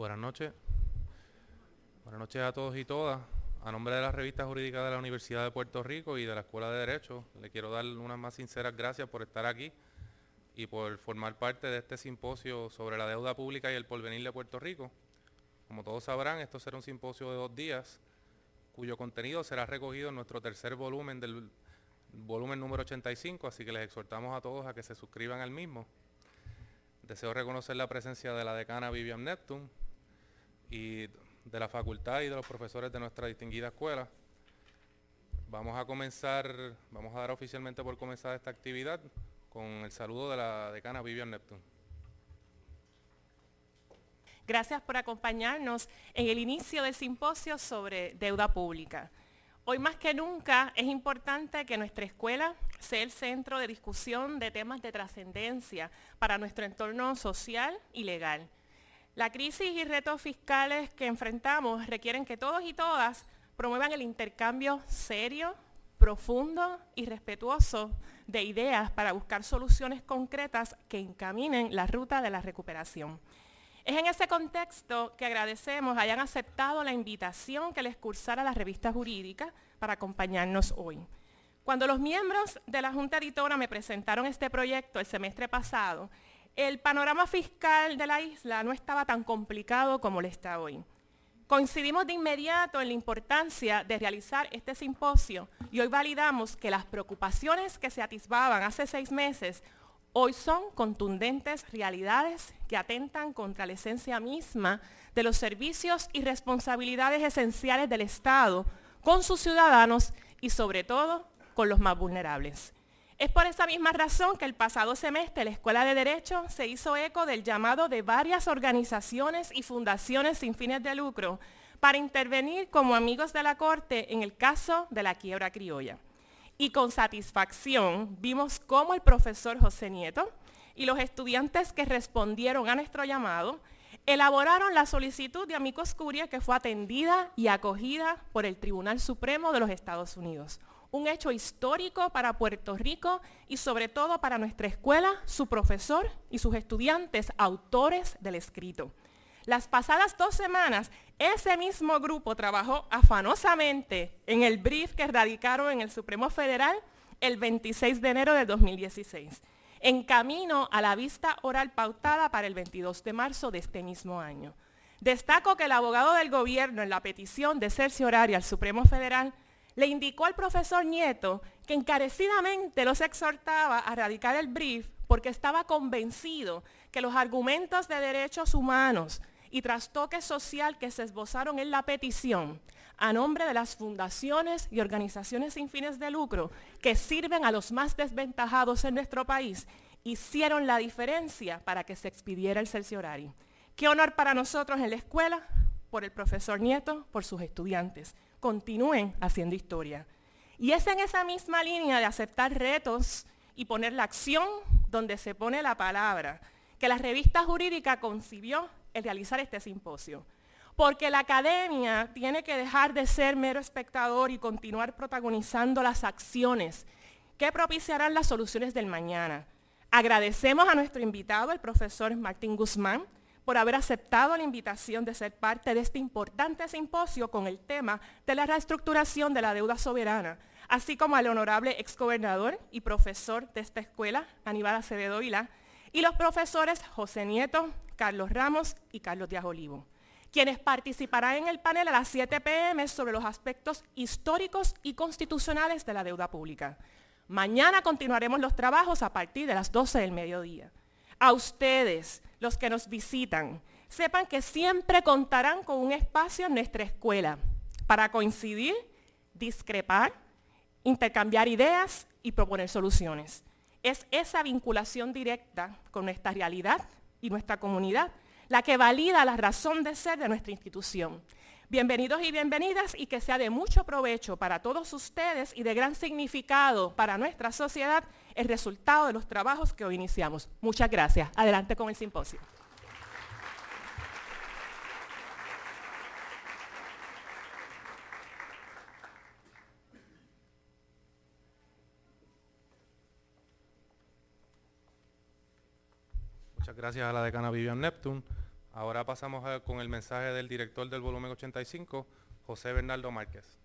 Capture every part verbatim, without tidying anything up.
Buenas noches. Buenas noches a todos y todas. A nombre de la revista jurídica de la Universidad de Puerto Rico y de la Escuela de Derecho, le quiero dar unas más sinceras gracias por estar aquí y por formar parte de este simposio sobre la deuda pública y el porvenir de Puerto Rico. Como todos sabrán, esto será un simposio de dos días, cuyo contenido será recogido en nuestro tercer volumen, del volumen número ochenta y cinco, así que les exhortamos a todos a que se suscriban al mismo. Deseo reconocer la presencia de la decana Vivian Neptune y de la facultad y de los profesores de nuestra distinguida escuela. Vamos a comenzar, vamos a dar oficialmente por comenzada esta actividad con el saludo de la decana Vivian Neptune. Gracias por acompañarnos en el inicio del simposio sobre deuda pública. Hoy más que nunca es importante que nuestra escuela sea el centro de discusión de temas de trascendencia para nuestro entorno social y legal. La crisis y retos fiscales que enfrentamos requieren que todos y todas promuevan el intercambio serio, profundo y respetuoso de ideas para buscar soluciones concretas que encaminen la ruta de la recuperación. Es en ese contexto que agradecemos hayan aceptado la invitación que les cursara la revista jurídica para acompañarnos hoy. Cuando los miembros de la Junta Editora me presentaron este proyecto el semestre pasado, el panorama fiscal de la isla no estaba tan complicado como lo está hoy. Coincidimos de inmediato en la importancia de realizar este simposio y hoy validamos que las preocupaciones que se atisbaban hace seis meses hoy son contundentes realidades que atentan contra la esencia misma de los servicios y responsabilidades esenciales del Estado con sus ciudadanos y sobre todo con los más vulnerables. Es por esa misma razón que el pasado semestre la Escuela de Derecho se hizo eco del llamado de varias organizaciones y fundaciones sin fines de lucro para intervenir como amigos de la Corte en el caso de la quiebra criolla. Y con satisfacción vimos cómo el profesor José Nieto y los estudiantes que respondieron a nuestro llamado elaboraron la solicitud de amicus curiae que fue atendida y acogida por el Tribunal Supremo de los Estados Unidos. Un hecho histórico para Puerto Rico y sobre todo para nuestra escuela, su profesor y sus estudiantes, autores del escrito. Las pasadas dos semanas, ese mismo grupo trabajó afanosamente en el brief que radicaron en el Supremo Federal el veintiséis de enero del dos mil dieciséis, en camino a la vista oral pautada para el veintidós de marzo de este mismo año. Destaco que el abogado del gobierno en la petición de cerciorario al Supremo Federal le indicó al profesor Nieto que encarecidamente los exhortaba a radicar el brief porque estaba convencido que los argumentos de derechos humanos y trastoque social que se esbozaron en la petición a nombre de las fundaciones y organizaciones sin fines de lucro que sirven a los más desventajados en nuestro país hicieron la diferencia para que se expidiera el cerciorario. Qué honor para nosotros en la escuela, por el profesor Nieto, por sus estudiantes. Continúen haciendo historia. Y es en esa misma línea de aceptar retos y poner la acción donde se pone la palabra, que la revista jurídica concibió el realizar este simposio. Porque la academia tiene que dejar de ser mero espectador y continuar protagonizando las acciones que propiciarán las soluciones del mañana. Agradecemos a nuestro invitado, el profesor Martín Guzmán, por haber aceptado la invitación de ser parte de este importante simposio con el tema de la reestructuración de la deuda soberana, así como al honorable exgobernador y profesor de esta escuela, Aníbal Acevedo Vilá, y los profesores José Nieto, Carlos Ramos y Carlos Díaz Olivo, quienes participarán en el panel a las siete p m sobre los aspectos históricos y constitucionales de la deuda pública. Mañana continuaremos los trabajos a partir de las doce del mediodía. A ustedes, los que nos visitan, sepan que siempre contarán con un espacio en nuestra escuela para coincidir, discrepar, intercambiar ideas y proponer soluciones. Es esa vinculación directa con nuestra realidad y nuestra comunidad la que valida la razón de ser de nuestra institución. Bienvenidos y bienvenidas y que sea de mucho provecho para todos ustedes y de gran significado para nuestra sociedad el resultado de los trabajos que hoy iniciamos. Muchas gracias. Adelante con el simposio. Muchas gracias a la decana Vivian Neptune. Ahora pasamos a, con el mensaje del director del volumen ochenta y cinco, José Bernardo Márquez.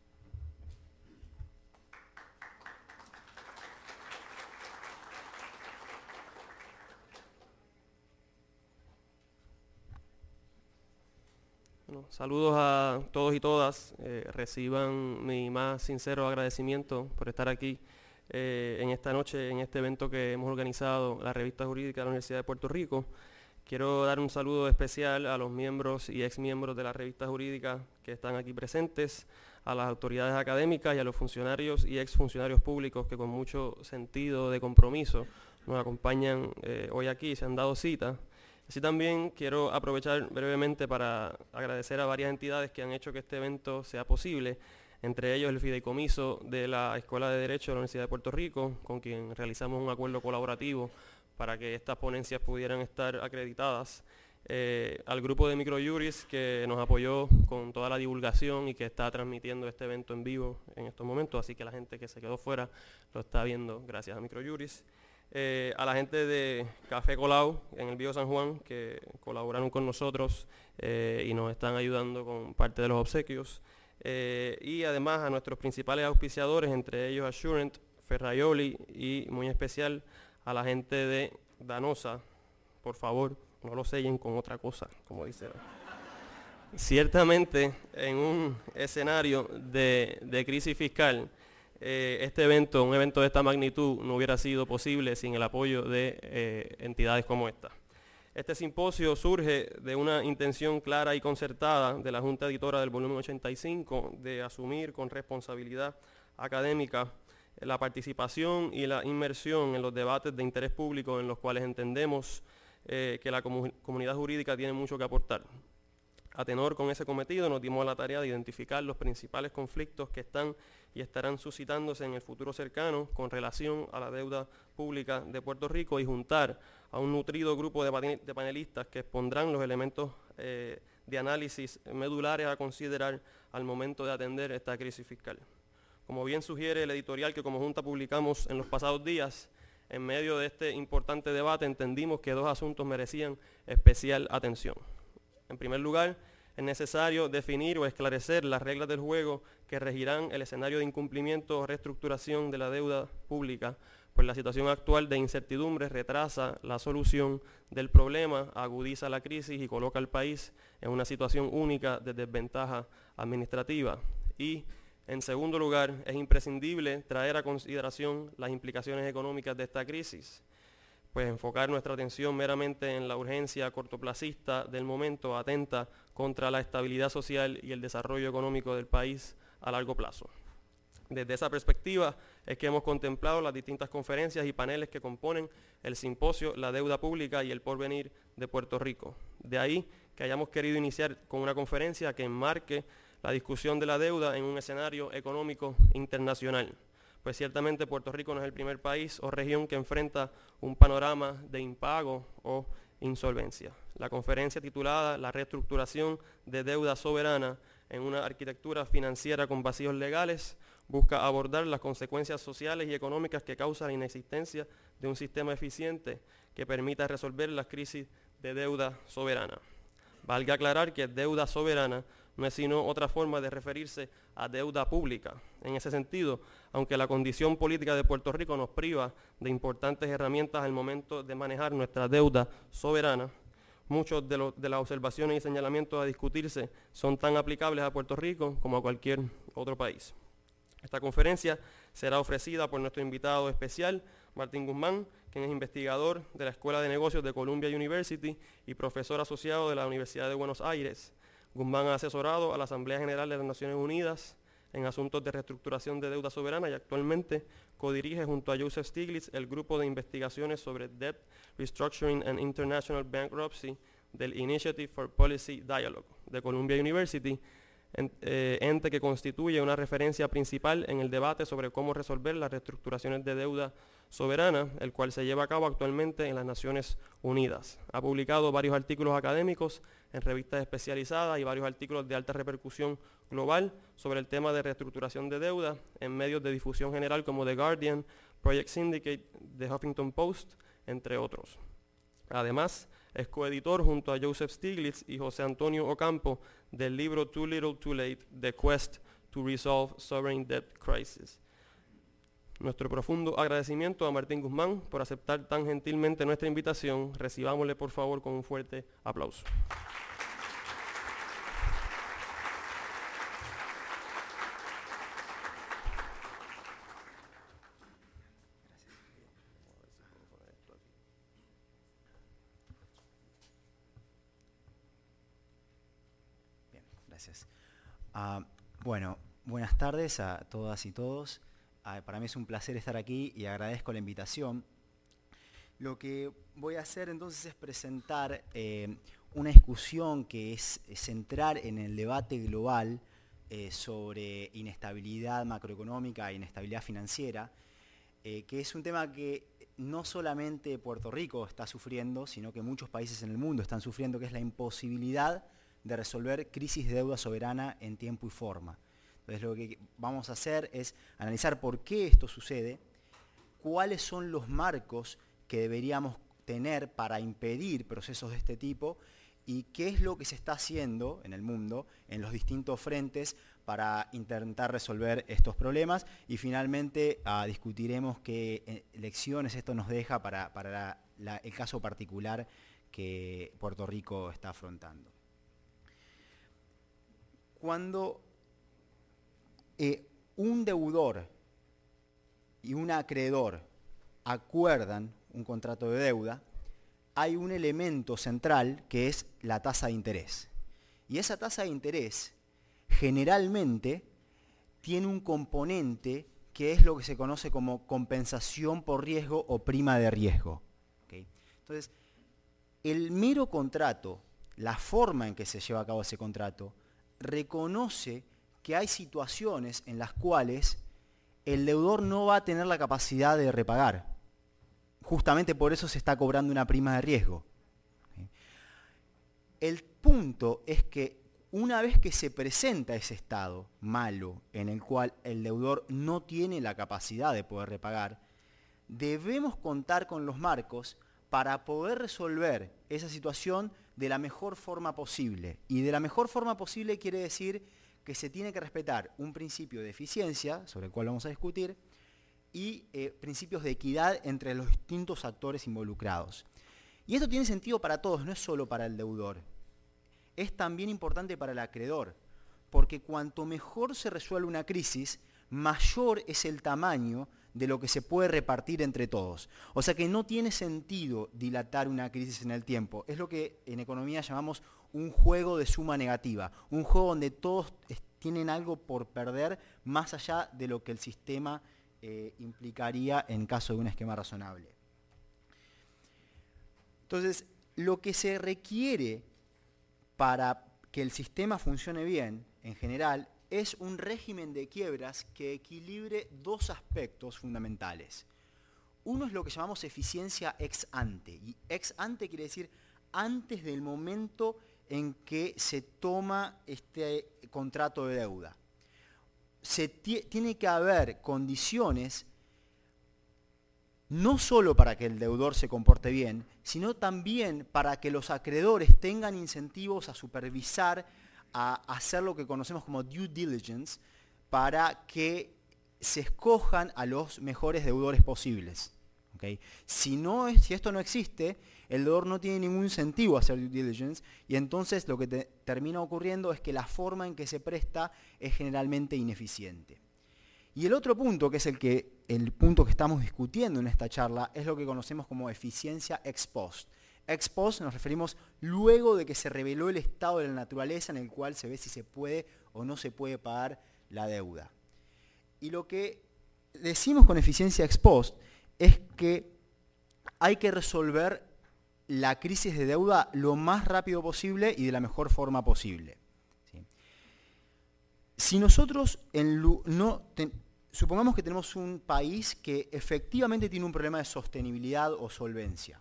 Bueno, saludos a todos y todas. Eh, reciban mi más sincero agradecimiento por estar aquí eh, en esta noche, en este evento que hemos organizado, la revista jurídica de la Universidad de Puerto Rico. Quiero dar un saludo especial a los miembros y exmiembros de la revista jurídica que están aquí presentes, a las autoridades académicas y a los funcionarios y exfuncionarios públicos que con mucho sentido de compromiso nos acompañan eh, hoy aquí y se han dado cita. Así también quiero aprovechar brevemente para agradecer a varias entidades que han hecho que este evento sea posible, entre ellos el Fideicomiso de la Escuela de Derecho de la Universidad de Puerto Rico, con quien realizamos un acuerdo colaborativo para que estas ponencias pudieran estar acreditadas, eh, al grupo de Microjuris que nos apoyó con toda la divulgación y que está transmitiendo este evento en vivo en estos momentos, así que la gente que se quedó fuera lo está viendo gracias a Microjuris, eh, a la gente de Café Colau en el Viejo San Juan que colaboraron con nosotros eh, y nos están ayudando con parte de los obsequios, eh, y además a nuestros principales auspiciadores, entre ellos Assurant, Ferraioli y muy especial a la gente de Danosa. Por favor, no lo sellen con otra cosa, como dice. Ciertamente, en un escenario de, de crisis fiscal, eh, este evento, un evento de esta magnitud, no hubiera sido posible sin el apoyo de eh, entidades como esta. Este simposio surge de una intención clara y concertada de la Junta Editora del volumen ochenta y cinco de asumir con responsabilidad académica la participación y la inmersión en los debates de interés público en los cuales entendemos eh, que la comu- comunidad jurídica tiene mucho que aportar. A tenor con ese cometido nos dimos la tarea de identificar los principales conflictos que están y estarán suscitándose en el futuro cercano con relación a la deuda pública de Puerto Rico y juntar a un nutrido grupo de, de panelistas que expondrán los elementos eh, de análisis medulares a considerar al momento de atender esta crisis fiscal. Como bien sugiere el editorial que como Junta publicamos en los pasados días, en medio de este importante debate entendimos que dos asuntos merecían especial atención. En primer lugar, es necesario definir o esclarecer las reglas del juego que regirán el escenario de incumplimiento o reestructuración de la deuda pública, pues la situación actual de incertidumbre retrasa la solución del problema, agudiza la crisis y coloca al país en una situación única de desventaja administrativa. Y en segundo lugar, es imprescindible traer a consideración las implicaciones económicas de esta crisis, pues enfocar nuestra atención meramente en la urgencia cortoplacista del momento atenta contra la estabilidad social y el desarrollo económico del país a largo plazo. Desde esa perspectiva es que hemos contemplado las distintas conferencias y paneles que componen el simposio La Deuda Pública y el Porvenir de Puerto Rico. De ahí que hayamos querido iniciar con una conferencia que enmarque la discusión de la deuda en un escenario económico internacional, pues ciertamente Puerto Rico no es el primer país o región que enfrenta un panorama de impago o insolvencia. La conferencia titulada La reestructuración de deuda soberana en una arquitectura financiera con vacíos legales busca abordar las consecuencias sociales y económicas que causa la inexistencia de un sistema eficiente que permita resolver las crisis de deuda soberana. Valga aclarar que deuda soberana no es sino otra forma de referirse a deuda pública. En ese sentido, aunque la condición política de Puerto Rico nos priva de importantes herramientas al momento de manejar nuestra deuda soberana, muchos de, lo, de las observaciones y señalamientos a discutirse son tan aplicables a Puerto Rico como a cualquier otro país. Esta conferencia será ofrecida por nuestro invitado especial, Martín Guzmán, quien es investigador de la Escuela de Negocios de Columbia University y profesor asociado de la Universidad de Buenos Aires. Guzmán ha asesorado a la Asamblea General de las Naciones Unidas en asuntos de reestructuración de deuda soberana y actualmente codirige junto a Joseph Stiglitz el grupo de investigaciones sobre Debt Restructuring and International Bankruptcy del Initiative for Policy Dialogue de Columbia University, ente que constituye una referencia principal en el debate sobre cómo resolver las reestructuraciones de deuda soberana, el cual se lleva a cabo actualmente en las Naciones Unidas. Ha publicado varios artículos académicos en revistas especializadas y varios artículos de alta repercusión global sobre el tema de reestructuración de deuda en medios de difusión general como The Guardian, Project Syndicate, The Huffington Post, entre otros. Además, es coeditor junto a Joseph Stiglitz y José Antonio Ocampo del libro Too Little Too Late, The Quest to Resolve Sovereign Debt Crisis. Nuestro profundo agradecimiento a Martín Guzmán por aceptar tan gentilmente nuestra invitación. Recibámosle por favor con un fuerte aplauso. Uh, bueno, buenas tardes a todas y todos. Uh, para mí es un placer estar aquí y agradezco la invitación. Lo que voy a hacer entonces es presentar eh, una discusión que es central en el debate global eh, sobre inestabilidad macroeconómica e inestabilidad financiera, eh, que es un tema que no solamente Puerto Rico está sufriendo, sino que muchos países en el mundo están sufriendo, que es la imposibilidad de resolver crisis de deuda soberana en tiempo y forma. Entonces lo que vamos a hacer es analizar por qué esto sucede, cuáles son los marcos que deberíamos tener para impedir procesos de este tipo y qué es lo que se está haciendo en el mundo, en los distintos frentes, para intentar resolver estos problemas. Y finalmente uh, discutiremos qué lecciones esto nos deja para, para la, la, el caso particular que Puerto Rico está afrontando. Cuando eh, un deudor y un acreedor acuerdan un contrato de deuda, hay un elemento central que es la tasa de interés. Y esa tasa de interés generalmente tiene un componente que es lo que se conoce como compensación por riesgo o prima de riesgo. ¿Okay? Entonces, el mero contrato, la forma en que se lleva a cabo ese contrato, reconoce que hay situaciones en las cuales el deudor no va a tener la capacidad de repagar. Justamente por eso se está cobrando una prima de riesgo. El punto es que una vez que se presenta ese estado malo en el cual el deudor no tiene la capacidad de poder repagar, debemos contar con los marcos para poder resolver esa situación de la mejor forma posible. Y de la mejor forma posible quiere decir que se tiene que respetar un principio de eficiencia, sobre el cual vamos a discutir, y eh, principios de equidad entre los distintos actores involucrados. Y esto tiene sentido para todos, no es solo para el deudor. Es también importante para el acreedor, porque cuanto mejor se resuelve una crisis, mayor es el tamaño de lo que se puede repartir entre todos. O sea que no tiene sentido dilatar una crisis en el tiempo. Es lo que en economía llamamos un juego de suma negativa, un juego donde todos tienen algo por perder más allá de lo que el sistema eh, implicaría en caso de un esquema razonable. Entonces, lo que se requiere para que el sistema funcione bien, en general, es un régimen de quiebras que equilibre dos aspectos fundamentales. Uno es lo que llamamos eficiencia ex ante, y ex ante quiere decir antes del momento en que se toma este contrato de deuda. Se tiene que haber condiciones no solo para que el deudor se comporte bien, sino también para que los acreedores tengan incentivos a supervisar, a hacer lo que conocemos como due diligence, para que se escojan a los mejores deudores posibles. ¿Okay? Si, no es, si esto no existe, el deudor no tiene ningún incentivo a hacer due diligence y entonces lo que te, termina ocurriendo es que la forma en que se presta es generalmente ineficiente. Y el otro punto, que es el, que, el punto que estamos discutiendo en esta charla, es lo que conocemos como eficiencia ex post. Ex post nos referimos luego de que se reveló el estado de la naturaleza en el cual se ve si se puede o no se puede pagar la deuda. Y lo que decimos con eficiencia ex post es que hay que resolver la crisis de deuda lo más rápido posible y de la mejor forma posible. ¿Sí? Si nosotros en no ten, supongamos que tenemos un país que efectivamente tiene un problema de sostenibilidad o solvencia,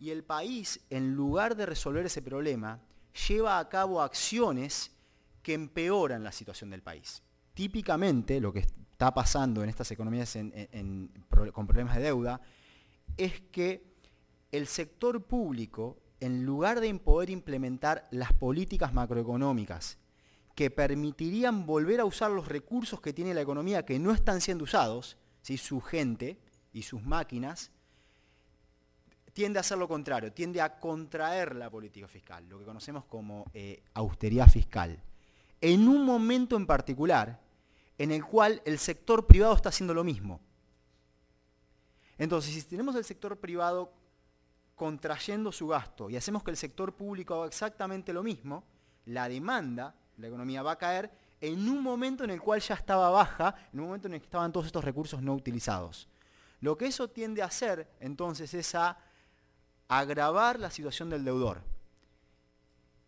y el país, en lugar de resolver ese problema, lleva a cabo acciones que empeoran la situación del país. Típicamente, lo que está pasando en estas economías en, en, en, con problemas de deuda es que el sector público, en lugar de poder implementar las políticas macroeconómicas que permitirían volver a usar los recursos que tiene la economía que no están siendo usados, ¿sí?, su gente y sus máquinas, tiende a hacer lo contrario, tiende a contraer la política fiscal, lo que conocemos como eh, austeridad fiscal, en un momento en particular en el cual el sector privado está haciendo lo mismo. Entonces, si tenemos el sector privado contrayendo su gasto y hacemos que el sector público haga exactamente lo mismo, la demanda, la economía va a caer en un momento en el cual ya estaba baja, en un momento en el que estaban todos estos recursos no utilizados. Lo que eso tiende a hacer, entonces, es a agravar la situación del deudor.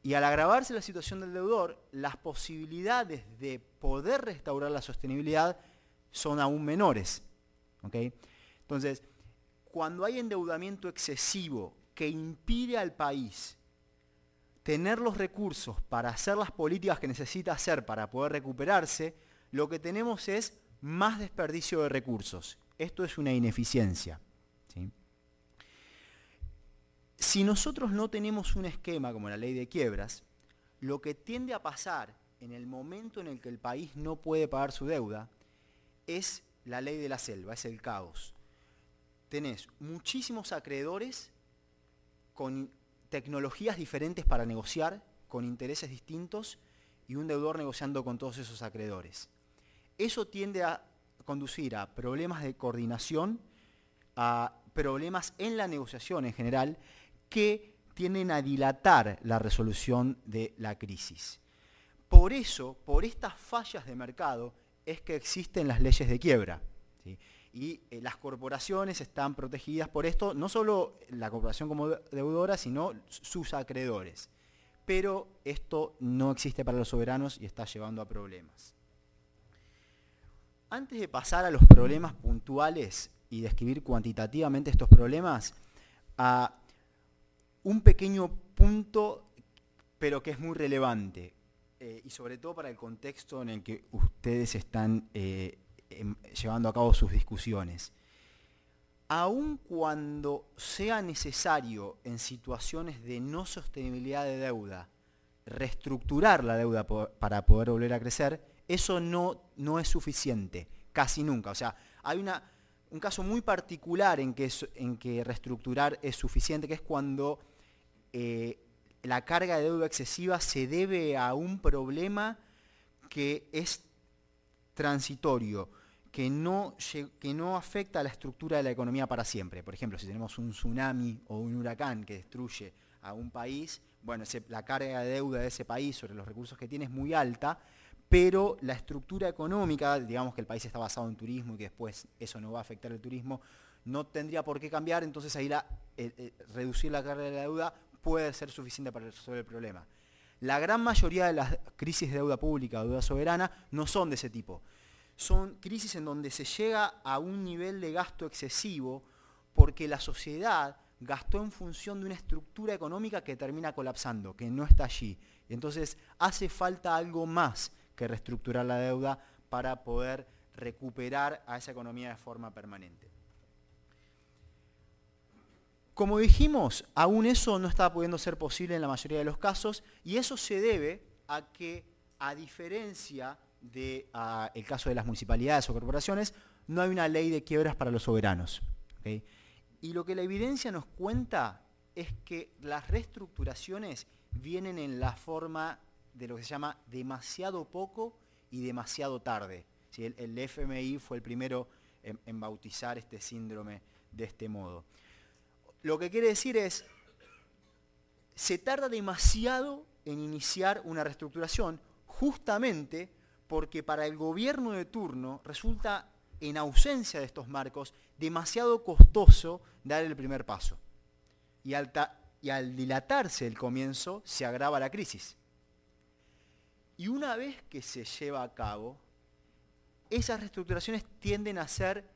Y al agravarse la situación del deudor, las posibilidades de poder restaurar la sostenibilidad son aún menores, ¿ok? Entonces, cuando hay endeudamiento excesivo que impide al país tener los recursos para hacer las políticas que necesita hacer para poder recuperarse, lo que tenemos es más desperdicio de recursos. Esto es una ineficiencia, ¿sí? Si nosotros no tenemos un esquema como la ley de quiebras, lo que tiende a pasar en el momento en el que el país no puede pagar su deuda es la ley de la selva, es el caos. Tenés muchísimos acreedores con tecnologías diferentes para negociar, con intereses distintos, y un deudor negociando con todos esos acreedores. Eso tiende a conducir a problemas de coordinación, a problemas en la negociación en general, que tienden a dilatar la resolución de la crisis. Por eso, por estas fallas de mercado, es que existen las leyes de quiebra, ¿sí? Y eh, las corporaciones están protegidas por esto, no solo la corporación como deudora, sino sus acreedores. Pero esto no existe para los soberanos y está llevando a problemas. Antes de pasar a los problemas puntuales y describir cuantitativamente estos problemas, a un pequeño punto, pero que es muy relevante, eh, y sobre todo para el contexto en el que ustedes están eh, eh, llevando a cabo sus discusiones. Aun cuando sea necesario en situaciones de no sostenibilidad de deuda, reestructurar la deuda po- para poder volver a crecer, eso no, no es suficiente, casi nunca. O sea, hay una, un caso muy particular en que, es, en que reestructurar es suficiente, que es cuando eh, la carga de deuda excesiva se debe a un problema que es transitorio, que no, que no afecta a la estructura de la economía para siempre. Por ejemplo, si tenemos un tsunami o un huracán que destruye a un país, bueno, ese, la carga de deuda de ese país sobre los recursos que tiene es muy alta, pero la estructura económica, digamos que el país está basado en turismo y que después eso no va a afectar el turismo, no tendría por qué cambiar, entonces ahí la, eh, eh, reducir la carga de la deuda puede ser suficiente para resolver el problema. La gran mayoría de las crisis de deuda pública o deuda soberana no son de ese tipo. Son crisis en donde se llega a un nivel de gasto excesivo porque la sociedad gastó en función de una estructura económica que termina colapsando, que no está allí. Entonces hace falta algo más que reestructurar la deuda para poder recuperar a esa economía de forma permanente. Como dijimos, aún eso no está pudiendo ser posible en la mayoría de los casos, y eso se debe a que, a diferencia del el caso de las municipalidades o corporaciones, no hay una ley de quiebras para los soberanos, ¿okay? Y lo que la evidencia nos cuenta es que las reestructuraciones vienen en la forma de lo que se llama demasiado poco y demasiado tarde. ¿Sí? El, el F M I fue el primero en, en bautizar este síndrome de este modo. Lo que quiere decir es, se tarda demasiado en iniciar una reestructuración, justamente porque para el gobierno de turno resulta, en ausencia de estos marcos, demasiado costoso dar el primer paso. Y al, y al dilatarse el comienzo, se agrava la crisis. Y una vez que se lleva a cabo, esas reestructuraciones tienden a ser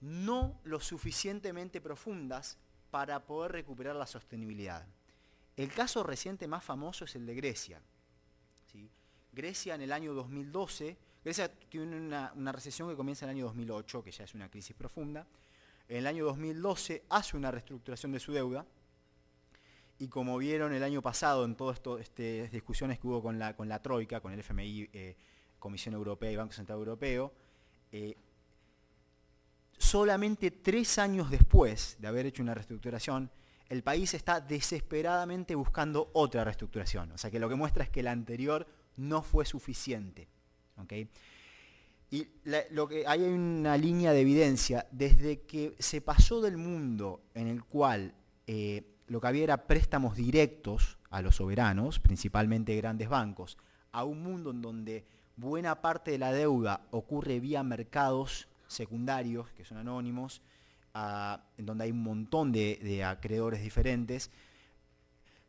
no lo suficientemente profundas para poder recuperar la sostenibilidad. El caso reciente más famoso es el de Grecia, ¿sí? Grecia en el año dos mil doce, Grecia tiene una, una recesión que comienza en el año dos mil ocho, que ya es una crisis profunda, En el año dos mil doce hace una reestructuración de su deuda y, como vieron el año pasado en todas estas este, discusiones que hubo con la, con la Troika, con el F M I, eh, Comisión Europea y Banco Central Europeo, eh, solamente tres años después de haber hecho una reestructuración, el país está desesperadamente buscando otra reestructuración. O sea, que lo que muestra es que la anterior no fue suficiente. ¿Okay? Y la, lo que, hay una línea de evidencia. Desde que se pasó del mundo en el cual eh, lo que había era préstamos directos a los soberanos, principalmente grandes bancos, a un mundo en donde buena parte de la deuda ocurre vía mercados secundarios, que son anónimos, a, en donde hay un montón de, de acreedores diferentes,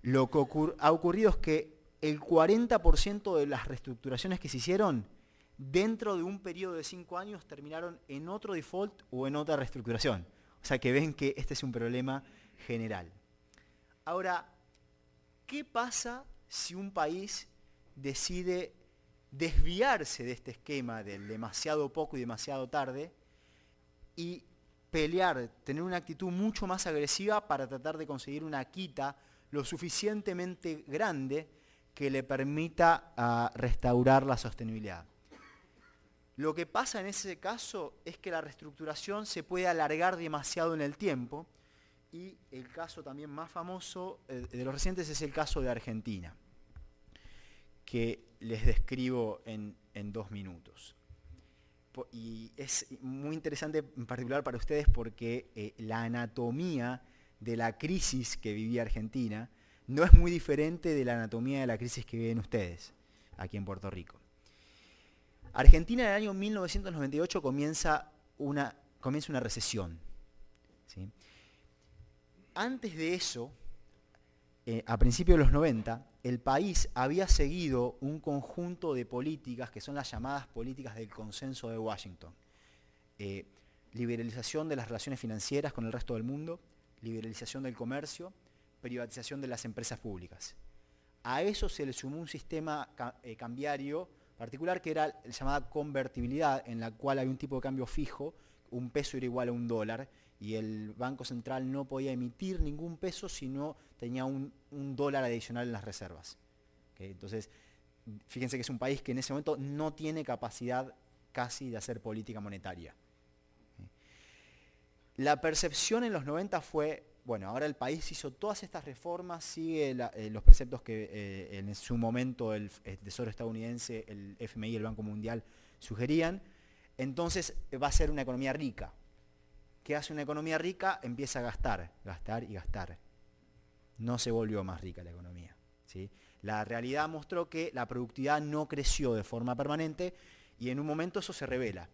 lo que ocur, ha ocurrido es que el cuarenta por ciento de las reestructuraciones que se hicieron dentro de un periodo de cinco años terminaron en otro default o en otra reestructuración. O sea que ven que este es un problema general. Ahora, ¿qué pasa si un país decide desviarse de este esquema del demasiado poco y demasiado tarde y pelear, tener una actitud mucho más agresiva para tratar de conseguir una quita lo suficientemente grande que le permita uh, restaurar la sostenibilidad? Lo que pasa en ese caso es que la reestructuración se puede alargar demasiado en el tiempo, y el caso también más famoso eh, de los recientes es el caso de Argentina, que les describo en, en dos minutos. Y es muy interesante en particular para ustedes porque eh, la anatomía de la crisis que vivía Argentina no es muy diferente de la anatomía de la crisis que viven ustedes aquí en Puerto Rico. Argentina en el año mil novecientos noventa y ocho comienza una, comienza una recesión. ¿Sí? Antes de eso, eh, a principios de los noventa, el país había seguido un conjunto de políticas que son las llamadas políticas del consenso de Washington. Eh, liberalización de las relaciones financieras con el resto del mundo, liberalización del comercio, privatización de las empresas públicas. A eso se le sumó un sistema ca- eh, cambiario particular que era la llamada convertibilidad, en la cual había un tipo de cambio fijo, un peso era igual a un dólar, y el Banco Central no podía emitir ningún peso si no tenía un, un dólar adicional en las reservas. ¿Okay? Entonces, fíjense que es un país que en ese momento no tiene capacidad casi de hacer política monetaria. ¿Okay? La percepción en los noventa fue, bueno, ahora el país hizo todas estas reformas, sigue la, eh, los preceptos que eh, en su momento el, el Tesoro estadounidense, el F M I y el Banco Mundial sugerían, entonces va a ser una economía rica. ¿Qué hace una economía rica? Empieza a gastar, gastar y gastar. No se volvió más rica la economía. ¿Sí? La realidad mostró que la productividad no creció de forma permanente y en un momento eso se revela.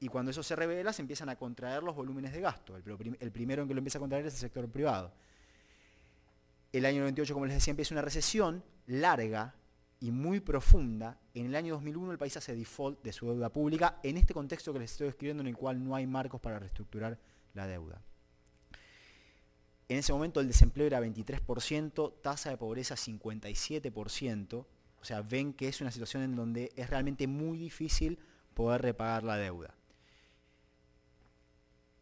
Y cuando eso se revela se empiezan a contraer los volúmenes de gasto. El, el primero en que lo empieza a contraer es el sector privado. El año noventa y ocho, como les decía, empieza una recesión larga y muy profunda. En el año dos mil uno el país hace default de su deuda pública, en este contexto que les estoy describiendo, en el cual no hay marcos para reestructurar la deuda. En ese momento el desempleo era veintitrés por ciento, tasa de pobreza cincuenta y siete por ciento, o sea, ven que es una situación en donde es realmente muy difícil poder repagar la deuda.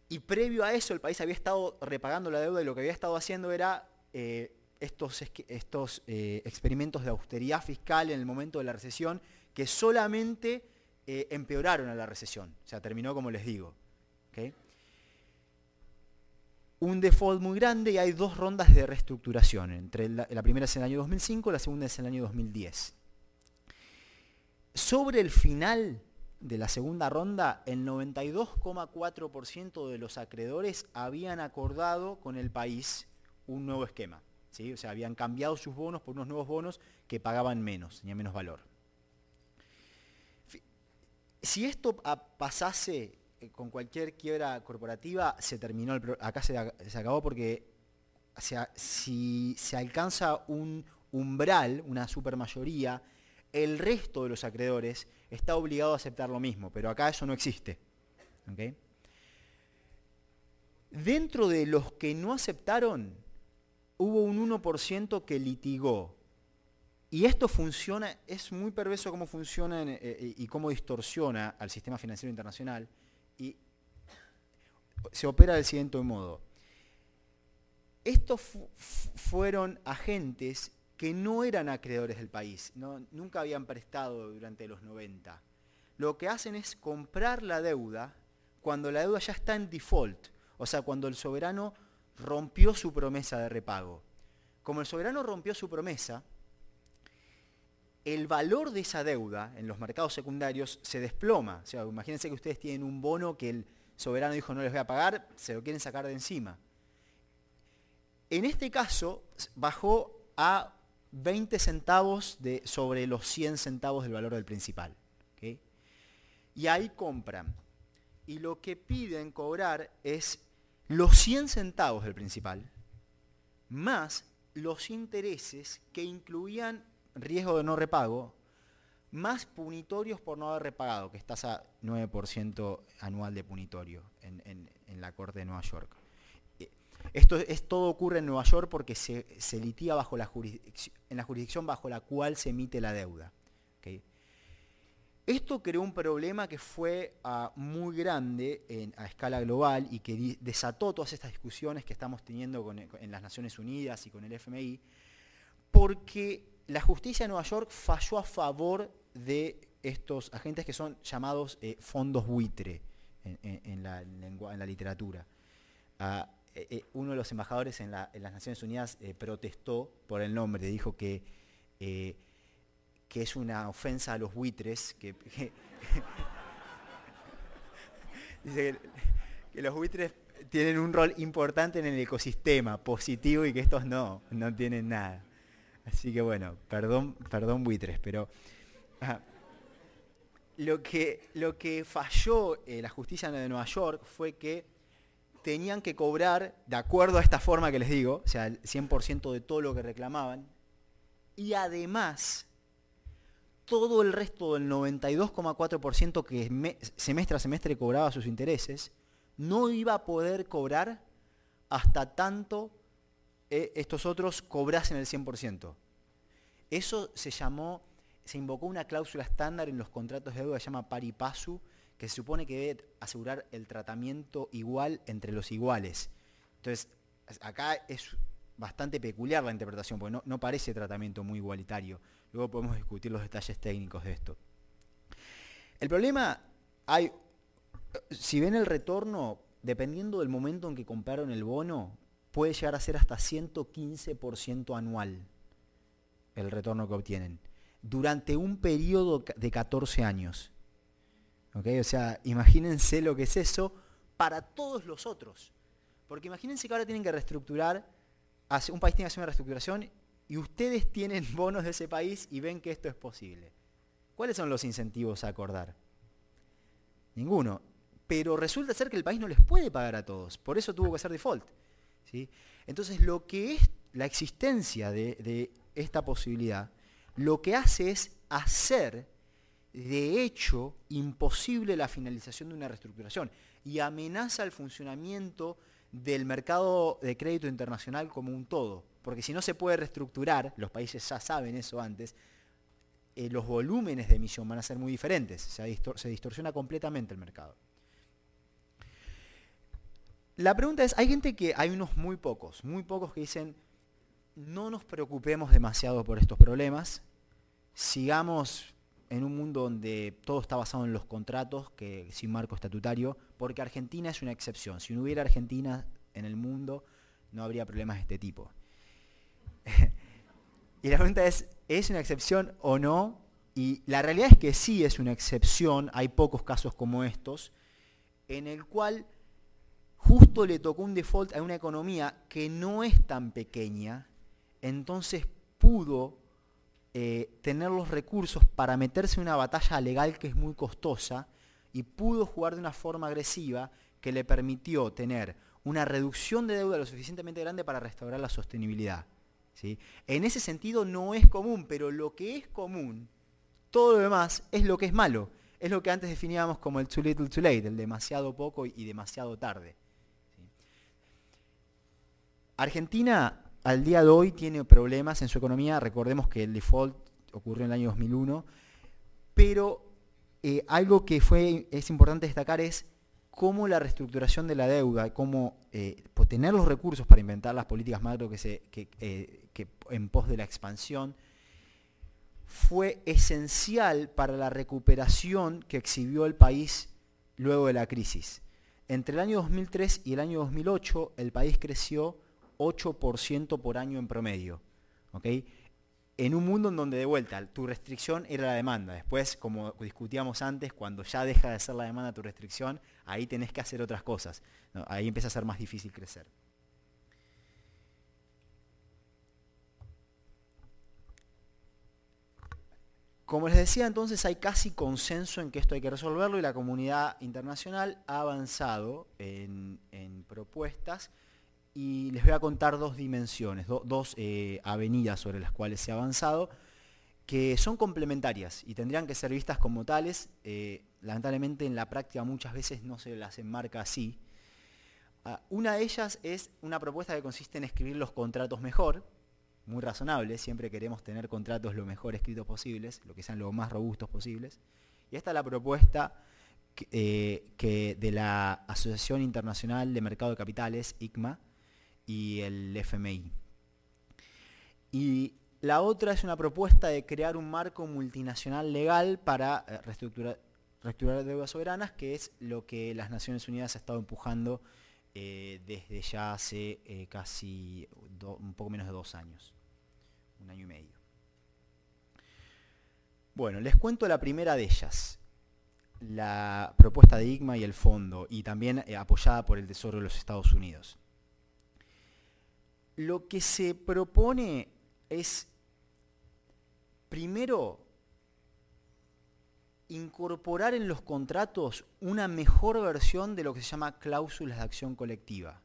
Y previo a eso el país había estado repagando la deuda y lo que había estado haciendo era eh, estos, estos eh, experimentos de austeridad fiscal en el momento de la recesión, que solamente eh, empeoraron a la recesión. O sea, terminó como les digo. ¿Okay? Un default muy grande y hay dos rondas de reestructuración. Entre la, la primera es en el año dos mil cinco, la segunda es en el año dos mil diez. Sobre el final de la segunda ronda, el noventa y dos coma cuatro por ciento de los acreedores habían acordado con el país un nuevo esquema. ¿Sí? O sea, habían cambiado sus bonos por unos nuevos bonos que pagaban menos, tenían menos valor. Si esto pasase con cualquier quiebra corporativa, se terminó el pro acá se, se acabó porque, o sea, si se alcanza un umbral, una supermayoría, el resto de los acreedores está obligado a aceptar lo mismo, pero acá eso no existe. ¿Okay? Dentro de los que no aceptaron, hubo un uno por ciento que litigó. Y esto funciona, es muy perverso cómo funciona eh, y cómo distorsiona al sistema financiero internacional. Y se opera del siguiente modo. Estos fu fueron agentes que no eran acreedores del país, ¿no? Nunca habían prestado durante los noventa. Lo que hacen es comprar la deuda cuando la deuda ya está en default, o sea, cuando el soberano rompió su promesa de repago. Como el soberano rompió su promesa, el valor de esa deuda en los mercados secundarios se desploma. O sea, imagínense que ustedes tienen un bono que el soberano dijo no les voy a pagar, se lo quieren sacar de encima. En este caso, bajó a veinte centavos de, sobre los cien centavos del valor del principal. ¿Okay? Y ahí compran. Y lo que piden cobrar es los cien centavos del principal más los intereses que incluían riesgo de no repago, más punitorios por no haber repagado, que es tasa nueve por ciento anual de punitorio en, en, en la Corte de Nueva York. Esto es, todo ocurre en Nueva York porque se, se litiga bajo la jurisdicción, en la jurisdicción bajo la cual se emite la deuda. ¿Okay? Esto creó un problema que fue uh, muy grande en, a escala global y que desató todas estas discusiones que estamos teniendo con, en las Naciones Unidas y con el F M I, porque la justicia de Nueva York falló a favor de estos agentes que son llamados eh, fondos buitre en, en, en, la, lengua, en la literatura. Uh, eh, uno de los embajadores en, la, en las Naciones Unidas eh, protestó por el nombre, dijo que, eh, que es una ofensa a los buitres, que, que dice que, que los buitres tienen un rol importante en el ecosistema, positivo, y que estos no, no tienen nada. Así que bueno, perdón, perdón buitres, pero ah, lo, que, lo que falló eh, la justicia de Nueva York fue que tenían que cobrar, de acuerdo a esta forma que les digo, o sea, el cien por ciento de todo lo que reclamaban, y además todo el resto del noventa y dos coma cuatro por ciento que me, semestre a semestre cobraba sus intereses, no iba a poder cobrar hasta tanto estos otros cobrasen el cien por ciento. Eso se llamó, se invocó una cláusula estándar en los contratos de deuda que se llama pari passu, que se supone que debe asegurar el tratamiento igual entre los iguales. Entonces, acá es bastante peculiar la interpretación, porque no, no parece tratamiento muy igualitario. Luego podemos discutir los detalles técnicos de esto. El problema, hay, si ven el retorno, dependiendo del momento en que compraron el bono, puede llegar a ser hasta ciento quince por ciento anual el retorno que obtienen, durante un periodo de catorce años. ¿Okay? O sea, imagínense lo que es eso para todos los otros. Porque imagínense que ahora tienen que reestructurar, un país tiene que hacer una reestructuración y ustedes tienen bonos de ese país y ven que esto es posible. ¿Cuáles son los incentivos a acordar? Ninguno. Pero resulta ser que el país no les puede pagar a todos, por eso tuvo que hacer default. ¿Sí? Entonces, lo que es la existencia de, de esta posibilidad, lo que hace es hacer, de hecho, imposible la finalización de una reestructuración y amenaza el funcionamiento del mercado de crédito internacional como un todo. Porque si no se puede reestructurar, los países ya saben eso antes, eh, los volúmenes de emisión van a ser muy diferentes, se distor- se distorsiona completamente el mercado. La pregunta es, hay gente que, hay unos muy pocos, muy pocos que dicen, no nos preocupemos demasiado por estos problemas, sigamos en un mundo donde todo está basado en los contratos, que sin marco estatutario, porque Argentina es una excepción. Si no hubiera Argentina en el mundo, no habría problemas de este tipo. Y la pregunta es, ¿es una excepción o no? Y la realidad es que sí es una excepción, hay pocos casos como estos, en el cual justo le tocó un default a una economía que no es tan pequeña, entonces pudo eh, tener los recursos para meterse en una batalla legal que es muy costosa y pudo jugar de una forma agresiva que le permitió tener una reducción de deuda lo suficientemente grande para restaurar la sostenibilidad. ¿Sí? En ese sentido no es común, pero lo que es común, todo lo demás es lo que es malo. Es lo que antes definíamos como el too little too late, el demasiado poco y demasiado tarde. Argentina al día de hoy tiene problemas en su economía, recordemos que el default ocurrió en el año dos mil uno, pero eh, algo que fue, es importante destacar es cómo la reestructuración de la deuda y cómo eh, tener los recursos para inventar las políticas macro que se, que, eh, que en pos de la expansión fue esencial para la recuperación que exhibió el país luego de la crisis. Entre el año dos mil tres y el año dos mil ocho, el país creció ocho por ciento por año en promedio, ¿okay? En un mundo en donde, de vuelta, tu restricción era la demanda. Después, como discutíamos antes, cuando ya deja de ser la demanda tu restricción, ahí tenés que hacer otras cosas. No, ahí empieza a ser más difícil crecer. Como les decía, entonces hay casi consenso en que esto hay que resolverlo y la comunidad internacional ha avanzado en, en propuestas, y les voy a contar dos dimensiones, do, dos eh, avenidas sobre las cuales se ha avanzado, que son complementarias y tendrían que ser vistas como tales. Eh, lamentablemente en la práctica muchas veces no se las enmarca así. Uh, una de ellas es una propuesta que consiste en escribir los contratos mejor, muy razonable, siempre queremos tener contratos lo mejor escritos posibles, lo que sean lo más robustos posibles. Y esta es la propuesta que, eh, que de la Asociación Internacional de Mercado de Capitales, I C M A, y el F M I. Y la otra es una propuesta de crear un marco multinacional legal para reestructurar, reestructurar deudas soberanas, que es lo que las Naciones Unidas ha estado empujando eh, desde ya hace eh, casi do, un poco menos de dos años, un año y medio. Bueno, les cuento la primera de ellas, la propuesta de I C M A y el fondo, y también eh, apoyada por el Tesoro de los Estados Unidos. Lo que se propone es, primero, incorporar en los contratos una mejor versión de lo que se llama cláusulas de acción colectiva.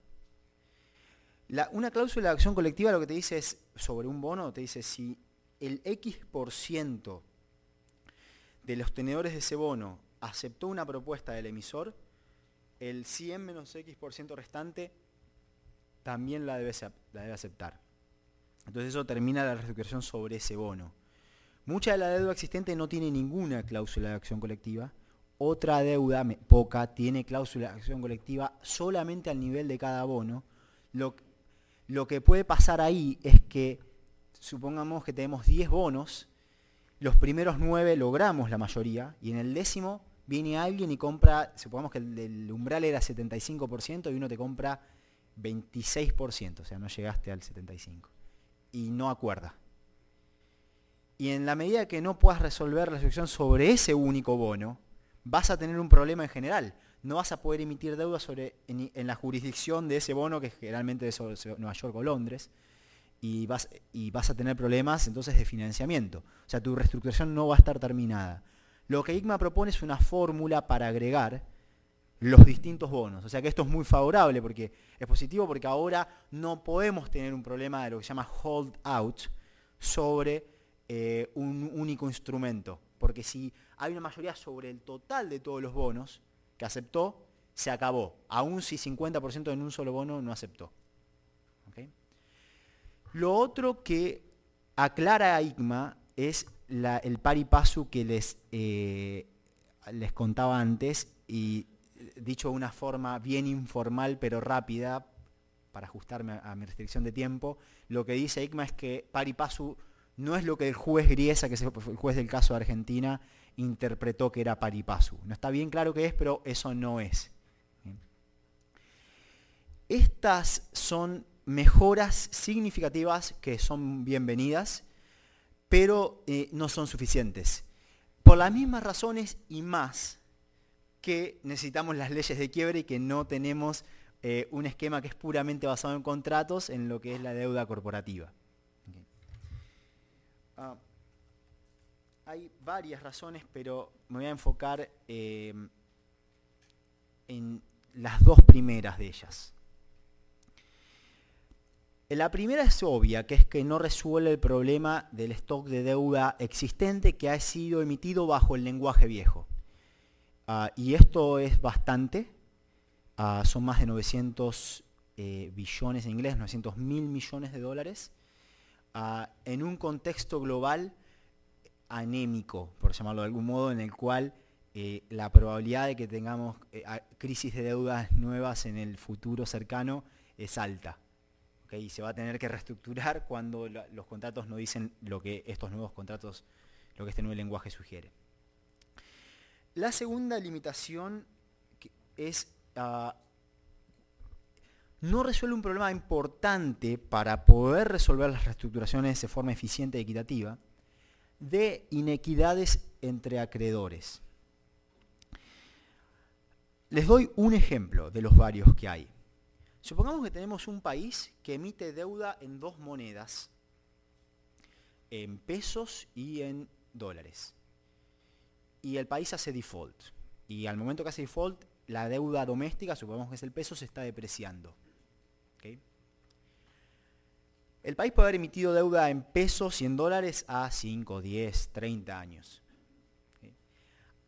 La, una cláusula de acción colectiva lo que te dice es, sobre un bono, te dice si el X por ciento de los tenedores de ese bono aceptó una propuesta del emisor, el cien menos X por ciento restante también la debe, la debe aceptar. Entonces eso termina la reestructuración sobre ese bono. Mucha de la deuda existente no tiene ninguna cláusula de acción colectiva. Otra deuda, poca, tiene cláusula de acción colectiva solamente al nivel de cada bono. Lo, lo que puede pasar ahí es que, supongamos que tenemos diez bonos, los primeros nueve logramos la mayoría, y en el décimo viene alguien y compra, supongamos que el, el umbral era setenta y cinco por ciento y uno te compra veintiséis por ciento, o sea, no llegaste al setenta y cinco por ciento, y no acuerda. Y en la medida que no puedas resolver la restricción sobre ese único bono, vas a tener un problema en general. No vas a poder emitir deuda sobre, en, en la jurisdicción de ese bono, que generalmente es sobre Nueva York o Londres, y vas, y vas a tener problemas entonces de financiamiento. O sea, tu reestructuración no va a estar terminada. Lo que I C M A propone es una fórmula para agregar los distintos bonos. O sea que esto es muy favorable, porque es positivo, porque ahora no podemos tener un problema de lo que se llama hold out sobre eh, un único instrumento. Porque si hay una mayoría sobre el total de todos los bonos que aceptó, se acabó. Aún si cincuenta por ciento en un solo bono no aceptó. ¿Okay? Lo otro que aclara a I C M A es la, el pari passu que les, eh, les contaba antes, y dicho de una forma bien informal pero rápida, para ajustarme a mi restricción de tiempo, lo que dice I C M A es que pari passu no es lo que el juez Griesa, que es el juez del caso de Argentina, interpretó que era pari passu. No está bien claro qué es, pero eso no es. Estas son mejoras significativas que son bienvenidas, pero eh, no son suficientes. Por las mismas razones y más, que necesitamos las leyes de quiebre y que no tenemos eh, un esquema que es puramente basado en contratos en lo que es la deuda corporativa. Okay. Uh, hay varias razones, pero me voy a enfocar eh, en las dos primeras de ellas. La primera es obvia, que es que no resuelve el problema del stock de deuda existente que ha sido emitido bajo el lenguaje viejo. Uh, y esto es bastante, uh, son más de novecientos eh, billones en inglés, novecientos mil millones de dólares, uh, en un contexto global anémico, por llamarlo de algún modo, en el cual eh, la probabilidad de que tengamos eh, crisis de deudas nuevas en el futuro cercano es alta. ¿Okay? Y se va a tener que reestructurar cuando la, los contratos no dicen lo que estos nuevos contratos, lo que este nuevo lenguaje sugiere. La segunda limitación es uh, no resuelve un problema importante para poder resolver las reestructuraciones de forma eficiente y equitativa de inequidades entre acreedores. Les doy un ejemplo de los varios que hay. Supongamos que tenemos un país que emite deuda en dos monedas, en pesos y en dólares. Y el país hace default. Y al momento que hace default, la deuda doméstica, supongamos que es el peso, se está depreciando. ¿Okay? El país puede haber emitido deuda en pesos y en dólares a cinco, diez, treinta años. ¿Okay?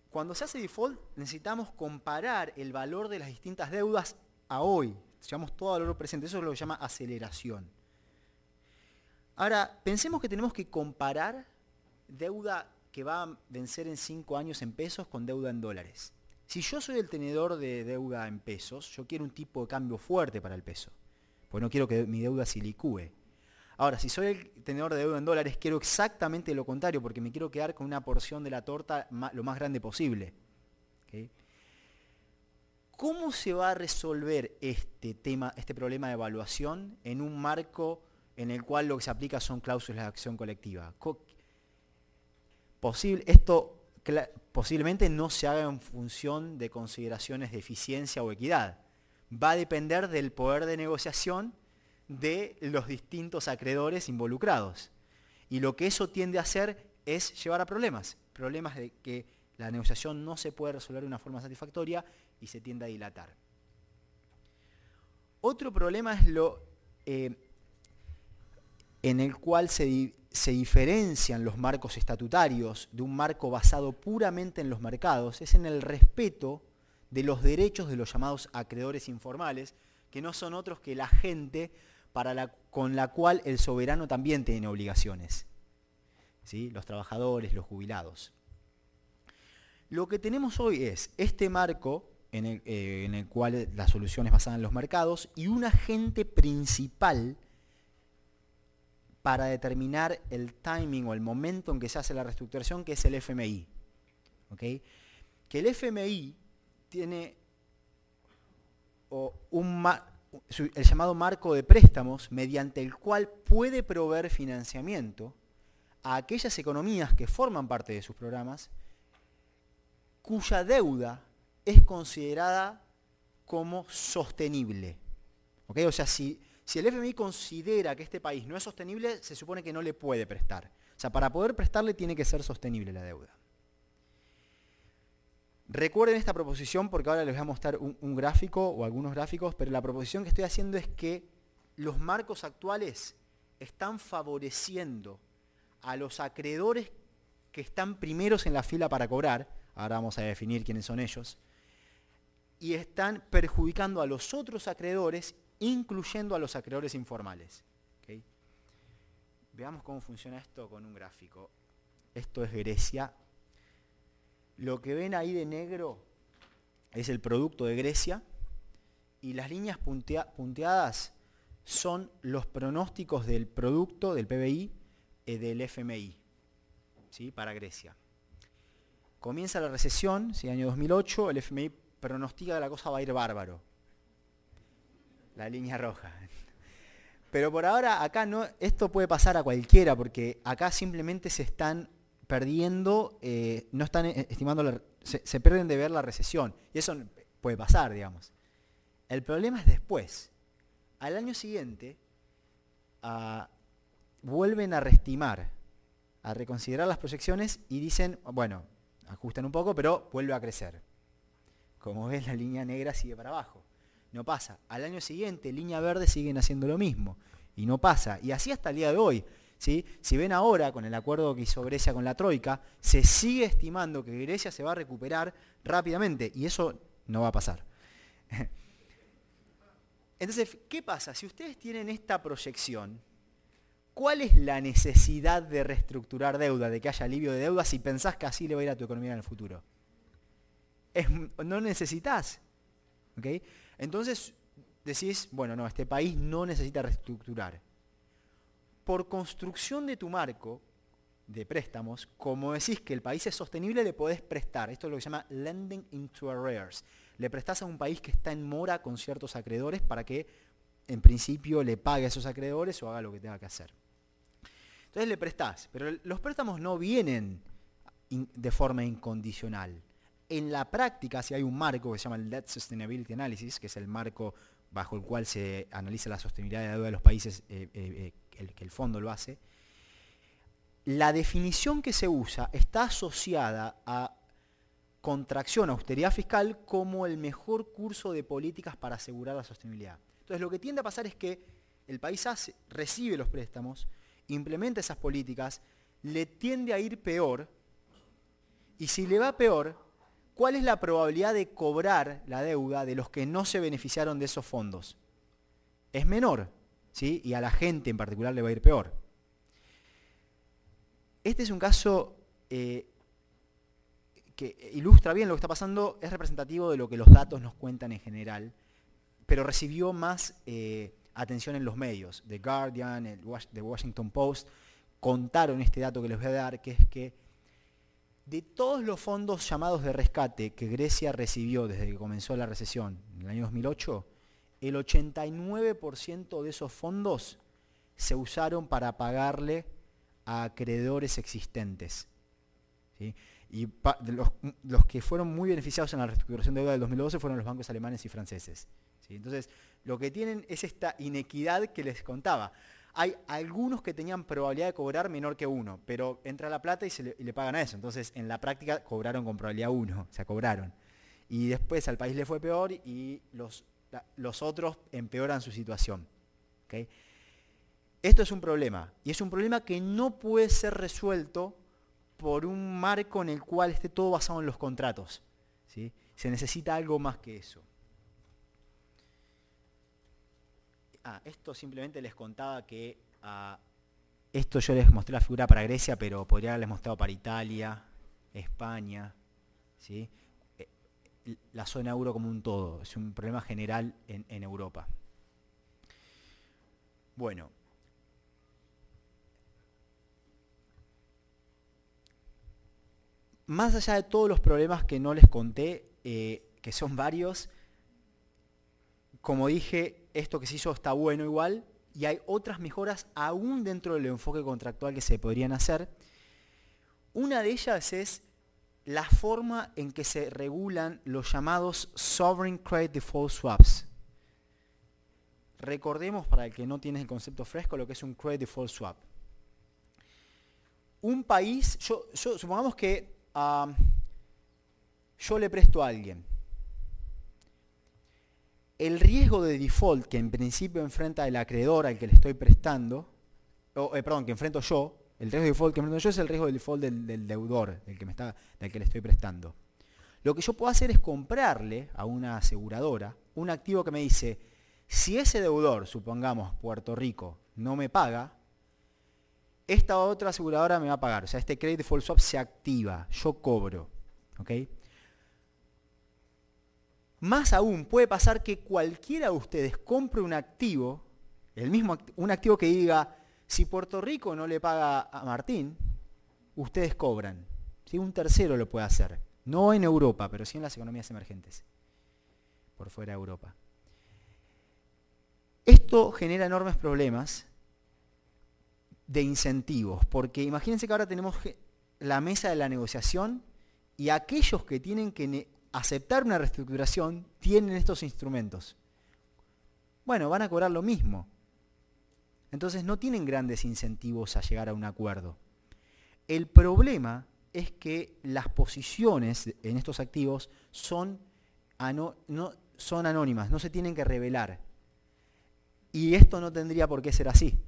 Cuando se hace default, necesitamos comparar el valor de las distintas deudas a hoy. Llamamos todo valor presente. Eso es lo que se llama aceleración. Ahora, pensemos que tenemos que comparar deuda que va a vencer en cinco años en pesos con deuda en dólares. Si yo soy el tenedor de deuda en pesos, yo quiero un tipo de cambio fuerte para el peso, porque no quiero que mi deuda se licúe. Ahora, si soy el tenedor de deuda en dólares, quiero exactamente lo contrario, porque me quiero quedar con una porción de la torta lo más grande posible. ¿Okay? ¿Cómo se va a resolver este tema, este problema de evaluación en un marco en el cual lo que se aplica son cláusulas de acción colectiva? Posible, esto posiblemente no se haga en función de consideraciones de eficiencia o equidad. Va a depender del poder de negociación de los distintos acreedores involucrados. Y lo que eso tiende a hacer es llevar a problemas. Problemas de que la negociación no se puede resolver de una forma satisfactoria y se tiende a dilatar. Otro problema es lo eh, en el cual se... se diferencian los marcos estatutarios de un marco basado puramente en los mercados, es en el respeto de los derechos de los llamados acreedores informales, que no son otros que la gente para la, con la cual el soberano también tiene obligaciones. ¿Sí? Los trabajadores, los jubilados. Lo que tenemos hoy es este marco en el, eh, en el cual la solución es basada en los mercados y un agente principal para determinar el timing o el momento en que se hace la reestructuración, que es el F M I. ¿Okay? Que el F M I tiene o un el llamado marco de préstamos mediante el cual puede proveer financiamiento a aquellas economías que forman parte de sus programas cuya deuda es considerada como sostenible. ¿Okay? O sea, si... Si el F M I considera que este país no es sostenible, se supone que no le puede prestar. O sea, para poder prestarle tiene que ser sostenible la deuda. Recuerden esta proposición porque ahora les voy a mostrar un, un gráfico o algunos gráficos, pero la proposición que estoy haciendo es que los marcos actuales están favoreciendo a los acreedores que están primeros en la fila para cobrar, ahora vamos a definir quiénes son ellos, y están perjudicando a los otros acreedores incluyendo a los acreedores informales. ¿Okay? Veamos cómo funciona esto con un gráfico. Esto es Grecia. Lo que ven ahí de negro es el producto de Grecia y las líneas puntea punteadas son los pronósticos del producto, del P B I, eh, del F M I, ¿sí? Para Grecia. Comienza la recesión, ¿sí? Año dos mil ocho, el F M I pronostica que la cosa va a ir bárbaro. La línea roja. Pero por ahora acá no, esto puede pasar a cualquiera porque acá simplemente se están perdiendo, eh, no están estimando, la, se, se pierden de ver la recesión. Y eso puede pasar, digamos. El problema es después. Al año siguiente uh, vuelven a reestimar, a reconsiderar las proyecciones y dicen, bueno, ajustan un poco, pero vuelve a crecer. Como ves, la línea negra sigue para abajo. No pasa. Al año siguiente, línea verde, siguen haciendo lo mismo. Y no pasa. Y así hasta el día de hoy. ¿Sí? Si ven ahora, con el acuerdo que hizo Grecia con la Troika, se sigue estimando que Grecia se va a recuperar rápidamente. Y eso no va a pasar. Entonces, ¿qué pasa? Si ustedes tienen esta proyección, ¿cuál es la necesidad de reestructurar deuda, de que haya alivio de deuda, si pensás que así le va a ir a tu economía en el futuro? es, no necesitas. ¿Okay? Entonces decís, bueno, no, este país no necesita reestructurar. Por construcción de tu marco de préstamos, como decís que el país es sostenible, le podés prestar. Esto es lo que se llama lending into arrears. Le prestás a un país que está en mora con ciertos acreedores para que, en principio, le pague a esos acreedores o haga lo que tenga que hacer. Entonces le prestás, pero los préstamos no vienen de forma incondicional. En la práctica, si hay un marco que se llama el Debt Sustainability Analysis, que es el marco bajo el cual se analiza la sostenibilidad de la deuda de los países, eh, eh, el, que el fondo lo hace, la definición que se usa está asociada a contracción, austeridad fiscal, como el mejor curso de políticas para asegurar la sostenibilidad. Entonces lo que tiende a pasar es que el país hace, recibe los préstamos, implementa esas políticas, le tiende a ir peor, y si le va peor, ¿cuál es la probabilidad de cobrar la deuda de los que no se beneficiaron de esos fondos? Es menor, ¿sí? Y a la gente en particular le va a ir peor. Este es un caso eh, que ilustra bien lo que está pasando, es representativo de lo que los datos nos cuentan en general, pero recibió más eh, atención en los medios. The Guardian, el The Washington Post, contaron este dato que les voy a dar, que es que de todos los fondos llamados de rescate que Grecia recibió desde que comenzó la recesión en el año dos mil ocho, el ochenta y nueve por ciento de esos fondos se usaron para pagarle a acreedores existentes. ¿Sí? Y los, los que fueron muy beneficiados en la reestructuración de deuda del dos mil doce fueron los bancos alemanes y franceses. ¿Sí? Entonces, lo que tienen es esta inequidad que les contaba. Hay algunos que tenían probabilidad de cobrar menor que uno, pero entra la plata y, se le, y le pagan a eso. Entonces, en la práctica, cobraron con probabilidad uno, o sea, cobraron. Y después al país le fue peor y los, los otros empeoran su situación. ¿Okay? Esto es un problema, y es un problema que no puede ser resuelto por un marco en el cual esté todo basado en los contratos. ¿Sí? Se necesita algo más que eso. Ah, esto simplemente les contaba que uh, esto yo les mostré la figura para Grecia, pero podría haberles mostrado para Italia, España, ¿sí? La zona euro como un todo, es un problema general en, en Europa. Bueno. Más allá de todos los problemas que no les conté, eh, que son varios, como dije, esto que se hizo está bueno igual, y hay otras mejoras aún dentro del enfoque contractual que se podrían hacer. Una de ellas es la forma en que se regulan los llamados Sovereign Credit Default Swaps. Recordemos, para el que no tiene el concepto fresco, lo que es un Credit Default Swap. Un país, yo, yo, supongamos que uh, yo le presto a alguien. El riesgo de default que en principio enfrenta el acreedor al que le estoy prestando, o, eh, perdón, que enfrento yo, el riesgo de default que enfrento yo es el riesgo de default del, del deudor, del que, me está, del que le estoy prestando. Lo que yo puedo hacer es comprarle a una aseguradora un activo que me dice, si ese deudor, supongamos Puerto Rico, no me paga, esta otra aseguradora me va a pagar. O sea, este credit default swap se activa, yo cobro. ¿Ok? Más aún, puede pasar que cualquiera de ustedes compre un activo, el mismo act- un activo que diga, si Puerto Rico no le paga a Martín, ustedes cobran. ¿Sí? Un tercero lo puede hacer. No en Europa, pero sí en las economías emergentes, por fuera de Europa. Esto genera enormes problemas de incentivos, porque imagínense que ahora tenemos la mesa de la negociación y aquellos que tienen que aceptar una reestructuración tienen estos instrumentos. Bueno, van a cobrar lo mismo. Entonces no tienen grandes incentivos a llegar a un acuerdo. El problema es que las posiciones en estos activos son, ano- no, son anónimas, no se tienen que revelar. Y esto no tendría por qué ser así,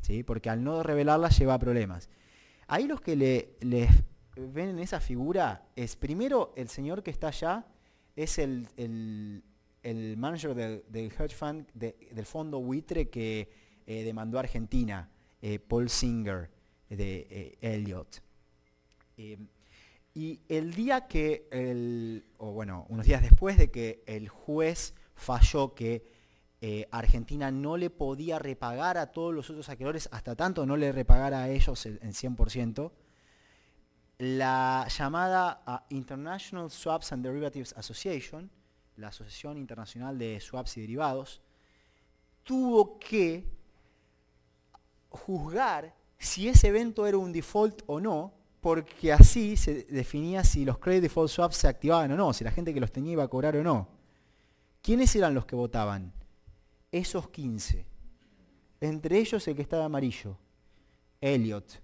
¿sí? Porque al no revelarlas lleva a problemas. Ahí los que le... le ven en esa figura, es primero el señor que está allá, es el, el, el manager del, del hedge fund, de, del fondo buitre que eh, demandó a Argentina, eh, Paul Singer, de eh, Elliott. Eh, Y el día que, el, o bueno, unos días después de que el juez falló que eh, Argentina no le podía repagar a todos los otros acreedores, hasta tanto no le repagara a ellos en cien por ciento, la llamada uh, International Swaps and Derivatives Association, la Asociación Internacional de Swaps y Derivados, tuvo que juzgar si ese evento era un default o no, porque así se definía si los credit default swaps se activaban o no, si la gente que los tenía iba a cobrar o no. ¿Quiénes eran los que votaban? Esos quince. Entre ellos el que está de amarillo, Elliott,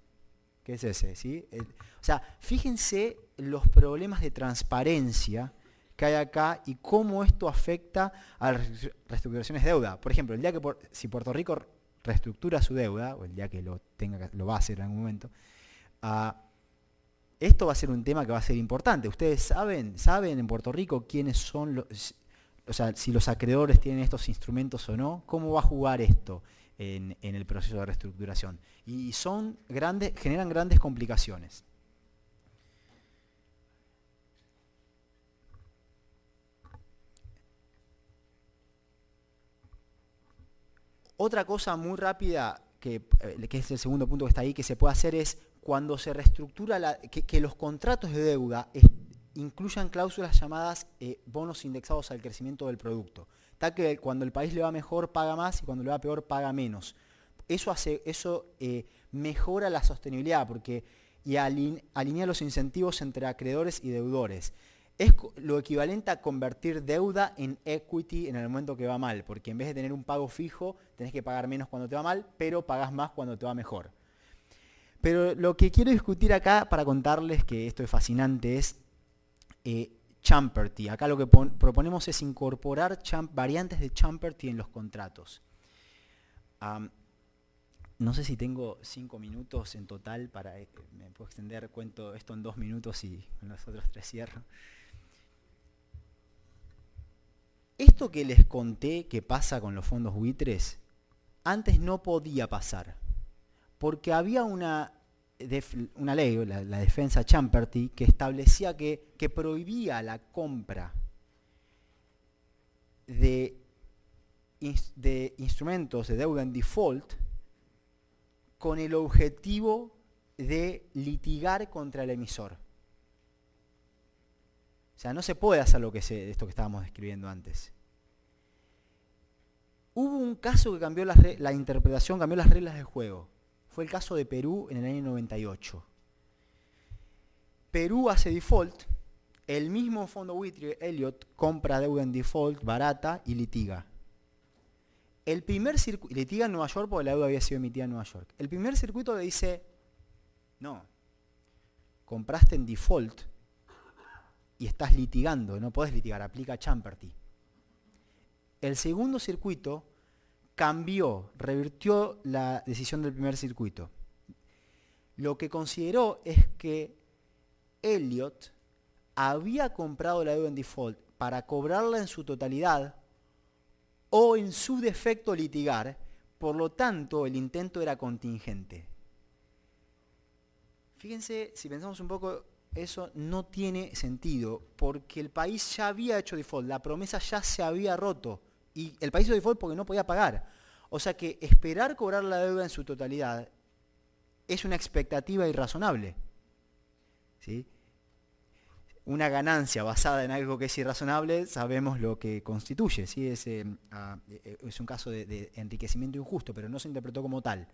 que es ese, ¿sí? El, o sea, fíjense los problemas de transparencia que hay acá y cómo esto afecta a las reestructuraciones de deuda. Por ejemplo, el día que por, si Puerto Rico reestructura su deuda, o el día que lo, tenga, lo va a hacer en algún momento, uh, esto va a ser un tema que va a ser importante. Ustedes saben, saben en Puerto Rico quiénes son los, o sea, si los acreedores tienen estos instrumentos o no, cómo va a jugar esto en, en el proceso de reestructuración. Y son grandes, generan grandes complicaciones. Otra cosa muy rápida, que, que es el segundo punto que está ahí, que se puede hacer es cuando se reestructura, la, que, que los contratos de deuda es, incluyan cláusulas llamadas eh, bonos indexados al crecimiento del producto. Está que cuando el país le va mejor paga más y cuando le va peor paga menos. Eso, hace, eso eh, mejora la sostenibilidad porque, y aline, alinea los incentivos entre acreedores y deudores. Es lo equivalente a convertir deuda en equity en el momento que va mal, porque en vez de tener un pago fijo, tenés que pagar menos cuando te va mal, pero pagás más cuando te va mejor. Pero lo que quiero discutir acá para contarles que esto es fascinante es eh, Champerty. Acá lo que proponemos es incorporar variantes de Champerty en los contratos. Um, no sé si tengo cinco minutos en total para... Eh, me puedo extender, cuento esto en dos minutos y en los otros tres cierro. Esto que les conté que pasa con los fondos buitres, antes no podía pasar. Porque había una, una ley, la, la defensa Champerty, que establecía que, que prohibía la compra de, de instrumentos de deuda en default con el objetivo de litigar contra el emisor. O sea, no se puede hacer lo que se, esto que estábamos describiendo antes. Hubo un caso que cambió la, la interpretación, cambió las reglas del juego. Fue el caso de Perú en el año noventa y ocho. Perú hace default, el mismo fondo buitre, Elliott, compra deuda en default barata y litiga. El primer circuito, litiga en Nueva York porque la deuda había sido emitida en Nueva York. El primer circuito le dice, no, compraste en default y estás litigando, no podés litigar, aplica Champerty. El segundo circuito cambió, revirtió la decisión del primer circuito. Lo que consideró es que Elliott había comprado la deuda en default para cobrarla en su totalidad o en su defecto litigar, por lo tanto el intento era contingente. Fíjense, si pensamos un poco, eso no tiene sentido porque el país ya había hecho default, la promesa ya se había roto. Y el país hizo default porque no podía pagar. O sea que esperar cobrar la deuda en su totalidad es una expectativa irrazonable. ¿Sí? Una ganancia basada en algo que es irrazonable, sabemos lo que constituye. ¿Sí? Es, eh, ah, es un caso de, de enriquecimiento injusto, pero no se interpretó como tal.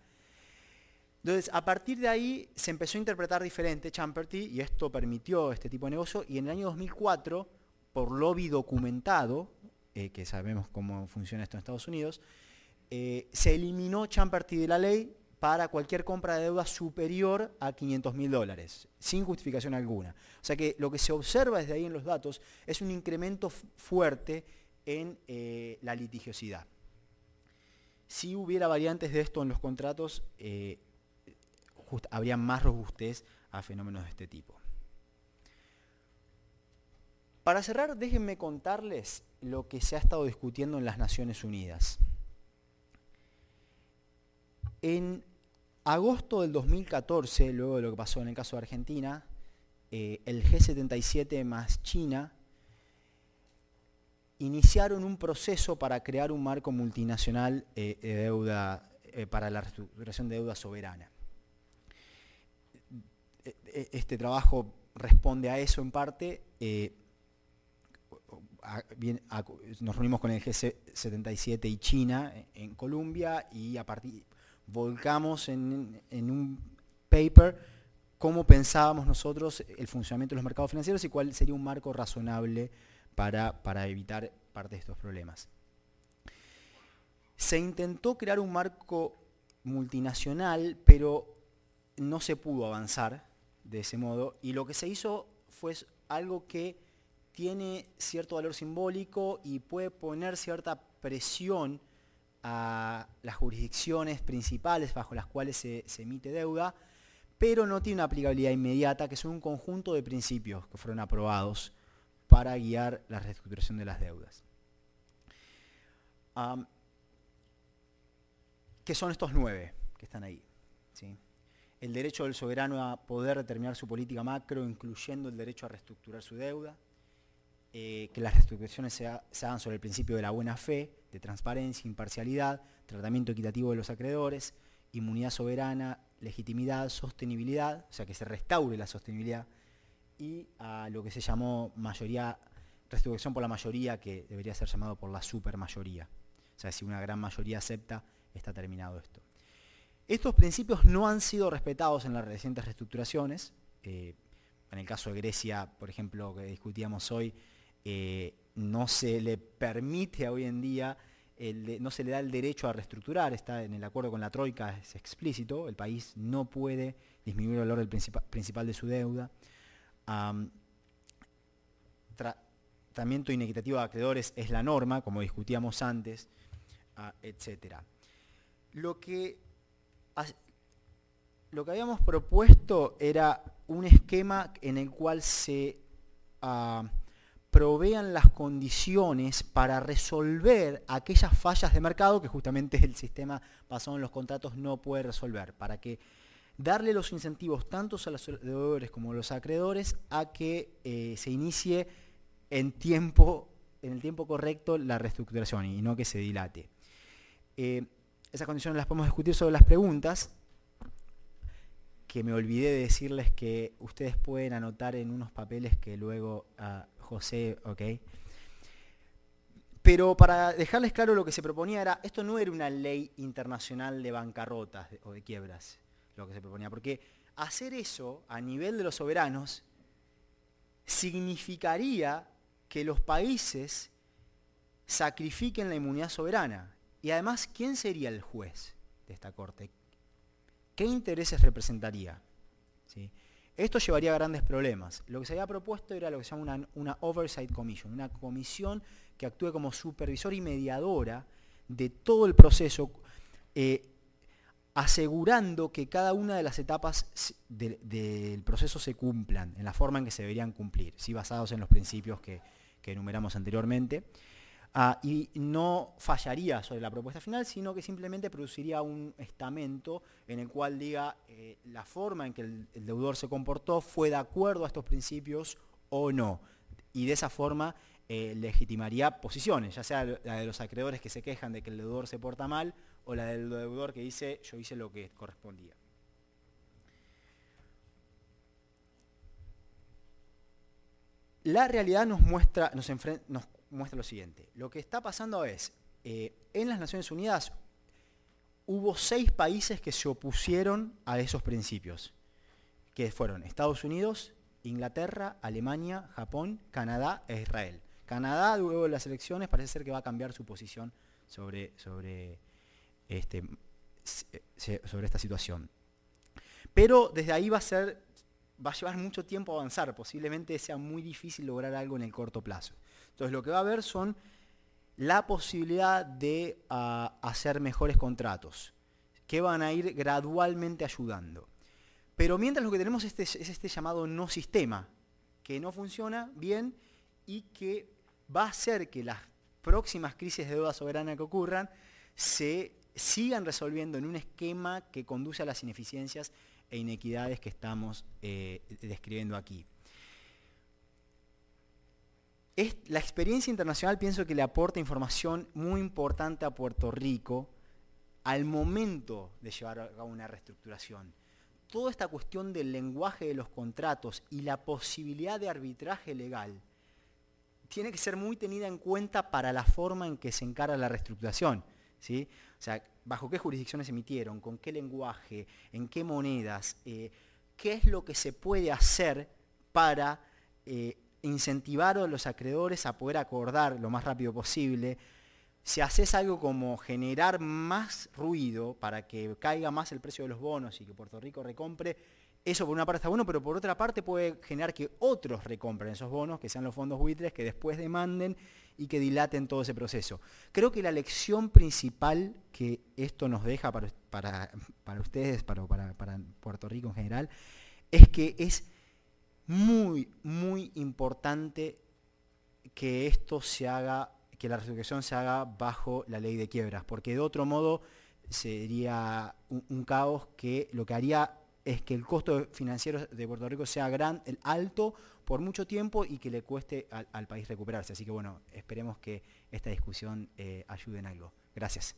Entonces, a partir de ahí se empezó a interpretar diferente Champerty y esto permitió este tipo de negocio. Y en el año dos mil cuatro, por lobby documentado, Eh, que sabemos cómo funciona esto en Estados Unidos, eh, se eliminó Champerty de la ley para cualquier compra de deuda superior a quinientos mil dólares, sin justificación alguna. O sea que lo que se observa desde ahí en los datos es un incremento fuerte en eh, la litigiosidad. Si hubiera variantes de esto en los contratos, eh, habría más robustez a fenómenos de este tipo. Para cerrar, déjenme contarles lo que se ha estado discutiendo en las Naciones Unidas. En agosto del dos mil catorce, luego de lo que pasó en el caso de Argentina, eh, el G setenta y siete más China iniciaron un proceso para crear un marco multinacional eh, de deuda, eh, para la reestructuración de deuda soberana. Este trabajo responde a eso en parte. Eh, a, bien, a, nos reunimos con el G setenta y siete y China en, en Colombia y a partir, volcamos en, en un paper cómo pensábamos nosotros el funcionamiento de los mercados financieros y cuál sería un marco razonable para, para evitar parte de estos problemas. Se intentó crear un marco multinacional, pero no se pudo avanzar de ese modo, y lo que se hizo fue algo que tiene cierto valor simbólico y puede poner cierta presión a las jurisdicciones principales bajo las cuales se, se emite deuda, pero no tiene una aplicabilidad inmediata, que son un conjunto de principios que fueron aprobados para guiar la reestructuración de las deudas. Um, ¿Qué son estos nueve que están ahí? ¿Sí? El derecho del soberano a poder determinar su política macro, incluyendo el derecho a reestructurar su deuda, eh, que las reestructuraciones se, ha, se hagan sobre el principio de la buena fe, de transparencia, imparcialidad, tratamiento equitativo de los acreedores, inmunidad soberana, legitimidad, sostenibilidad, o sea, que se restaure la sostenibilidad, y a lo que se llamó mayoría, reestructuración por la mayoría, que debería ser llamado por la supermayoría. O sea, si una gran mayoría acepta, está terminado esto. Estos principios no han sido respetados en las recientes reestructuraciones. Eh, en el caso de Grecia, por ejemplo, que discutíamos hoy, eh, no se le permite hoy en día, el de, no se le da el derecho a reestructurar, está en el acuerdo con la Troika, es explícito, el país no puede disminuir el valor del princip- principal de su deuda. Um, tra- tratamiento inequitativo de acreedores es la norma, como discutíamos antes, uh, etcétera. Lo que Lo que habíamos propuesto era un esquema en el cual se uh, provean las condiciones para resolver aquellas fallas de mercado que justamente el sistema basado en los contratos no puede resolver, para que darle los incentivos tanto a los deudores como a los acreedores a que eh, se inicie en, tiempo, en el tiempo correcto la reestructuración y no que se dilate. Eh, Esas condiciones las podemos discutir sobre las preguntas, que me olvidé de decirles que ustedes pueden anotar en unos papeles que luego uh, José, ok. Pero para dejarles claro lo que se proponía era, esto no era una ley internacional de bancarrotas o de quiebras, lo que se proponía, porque hacer eso a nivel de los soberanos significaría que los países sacrifiquen la inmunidad soberana. Y además, ¿quién sería el juez de esta corte? ¿Qué intereses representaría? ¿Sí? Esto llevaría a grandes problemas. Lo que se había propuesto era lo que se llama una, una Oversight Commission, una comisión que actúe como supervisor y mediadora de todo el proceso, eh, asegurando que cada una de las etapas del de, de proceso se cumplan, en la forma en que se deberían cumplir, ¿sí? Basados en los principios que, que enumeramos anteriormente. Ah, y no fallaría sobre la propuesta final, sino que simplemente produciría un estamento en el cual diga eh, la forma en que el, el deudor se comportó fue de acuerdo a estos principios o no. Y de esa forma eh, legitimaría posiciones, ya sea la de los acreedores que se quejan de que el deudor se porta mal o la del deudor que dice yo hice lo que correspondía. La realidad nos muestra, nos enfrenta, nos muestra lo siguiente. Lo que está pasando es, eh, en las Naciones Unidas hubo seis países que se opusieron a esos principios, que fueron Estados Unidos, Inglaterra, Alemania, Japón, Canadá e Israel. Canadá, luego de las elecciones, parece ser que va a cambiar su posición sobre, sobre, este, sobre esta situación. Pero desde ahí va a ser, va a llevar mucho tiempo avanzar, posiblemente sea muy difícil lograr algo en el corto plazo. Entonces lo que va a haber son la posibilidad de uh, hacer mejores contratos, que van a ir gradualmente ayudando. Pero mientras lo que tenemos este, es este llamado no sistema, que no funciona bien y que va a hacer que las próximas crisis de deuda soberana que ocurran se sigan resolviendo en un esquema que conduce a las ineficiencias e inequidades que estamos eh, describiendo aquí. es, la experiencia internacional pienso que le aporta información muy importante a Puerto Rico al momento de llevar a cabo una reestructuración. Toda esta cuestión del lenguaje de los contratos y la posibilidad de arbitraje legal tiene que ser muy tenida en cuenta para la forma en que se encara la reestructuración, ¿sí? O sea, bajo qué jurisdicciones se emitieron, con qué lenguaje, en qué monedas, eh, qué es lo que se puede hacer para eh, incentivar a los acreedores a poder acordar lo más rápido posible. Si haces algo como generar más ruido para que caiga más el precio de los bonos y que Puerto Rico recompre, eso por una parte está bueno, pero por otra parte puede generar que otros recompren esos bonos, que sean los fondos buitres, que después demanden y que dilaten todo ese proceso. Creo que la lección principal que esto nos deja para, para, para ustedes, para, para, para Puerto Rico en general, es que es muy, muy importante que esto se haga, que la reestructuración se haga bajo la ley de quiebras, porque de otro modo sería un, un caos que lo que haría es que el costo financiero de Puerto Rico sea gran, alto por mucho tiempo y que le cueste al, al país recuperarse. Así que bueno, esperemos que esta discusión eh, ayude en algo. Gracias.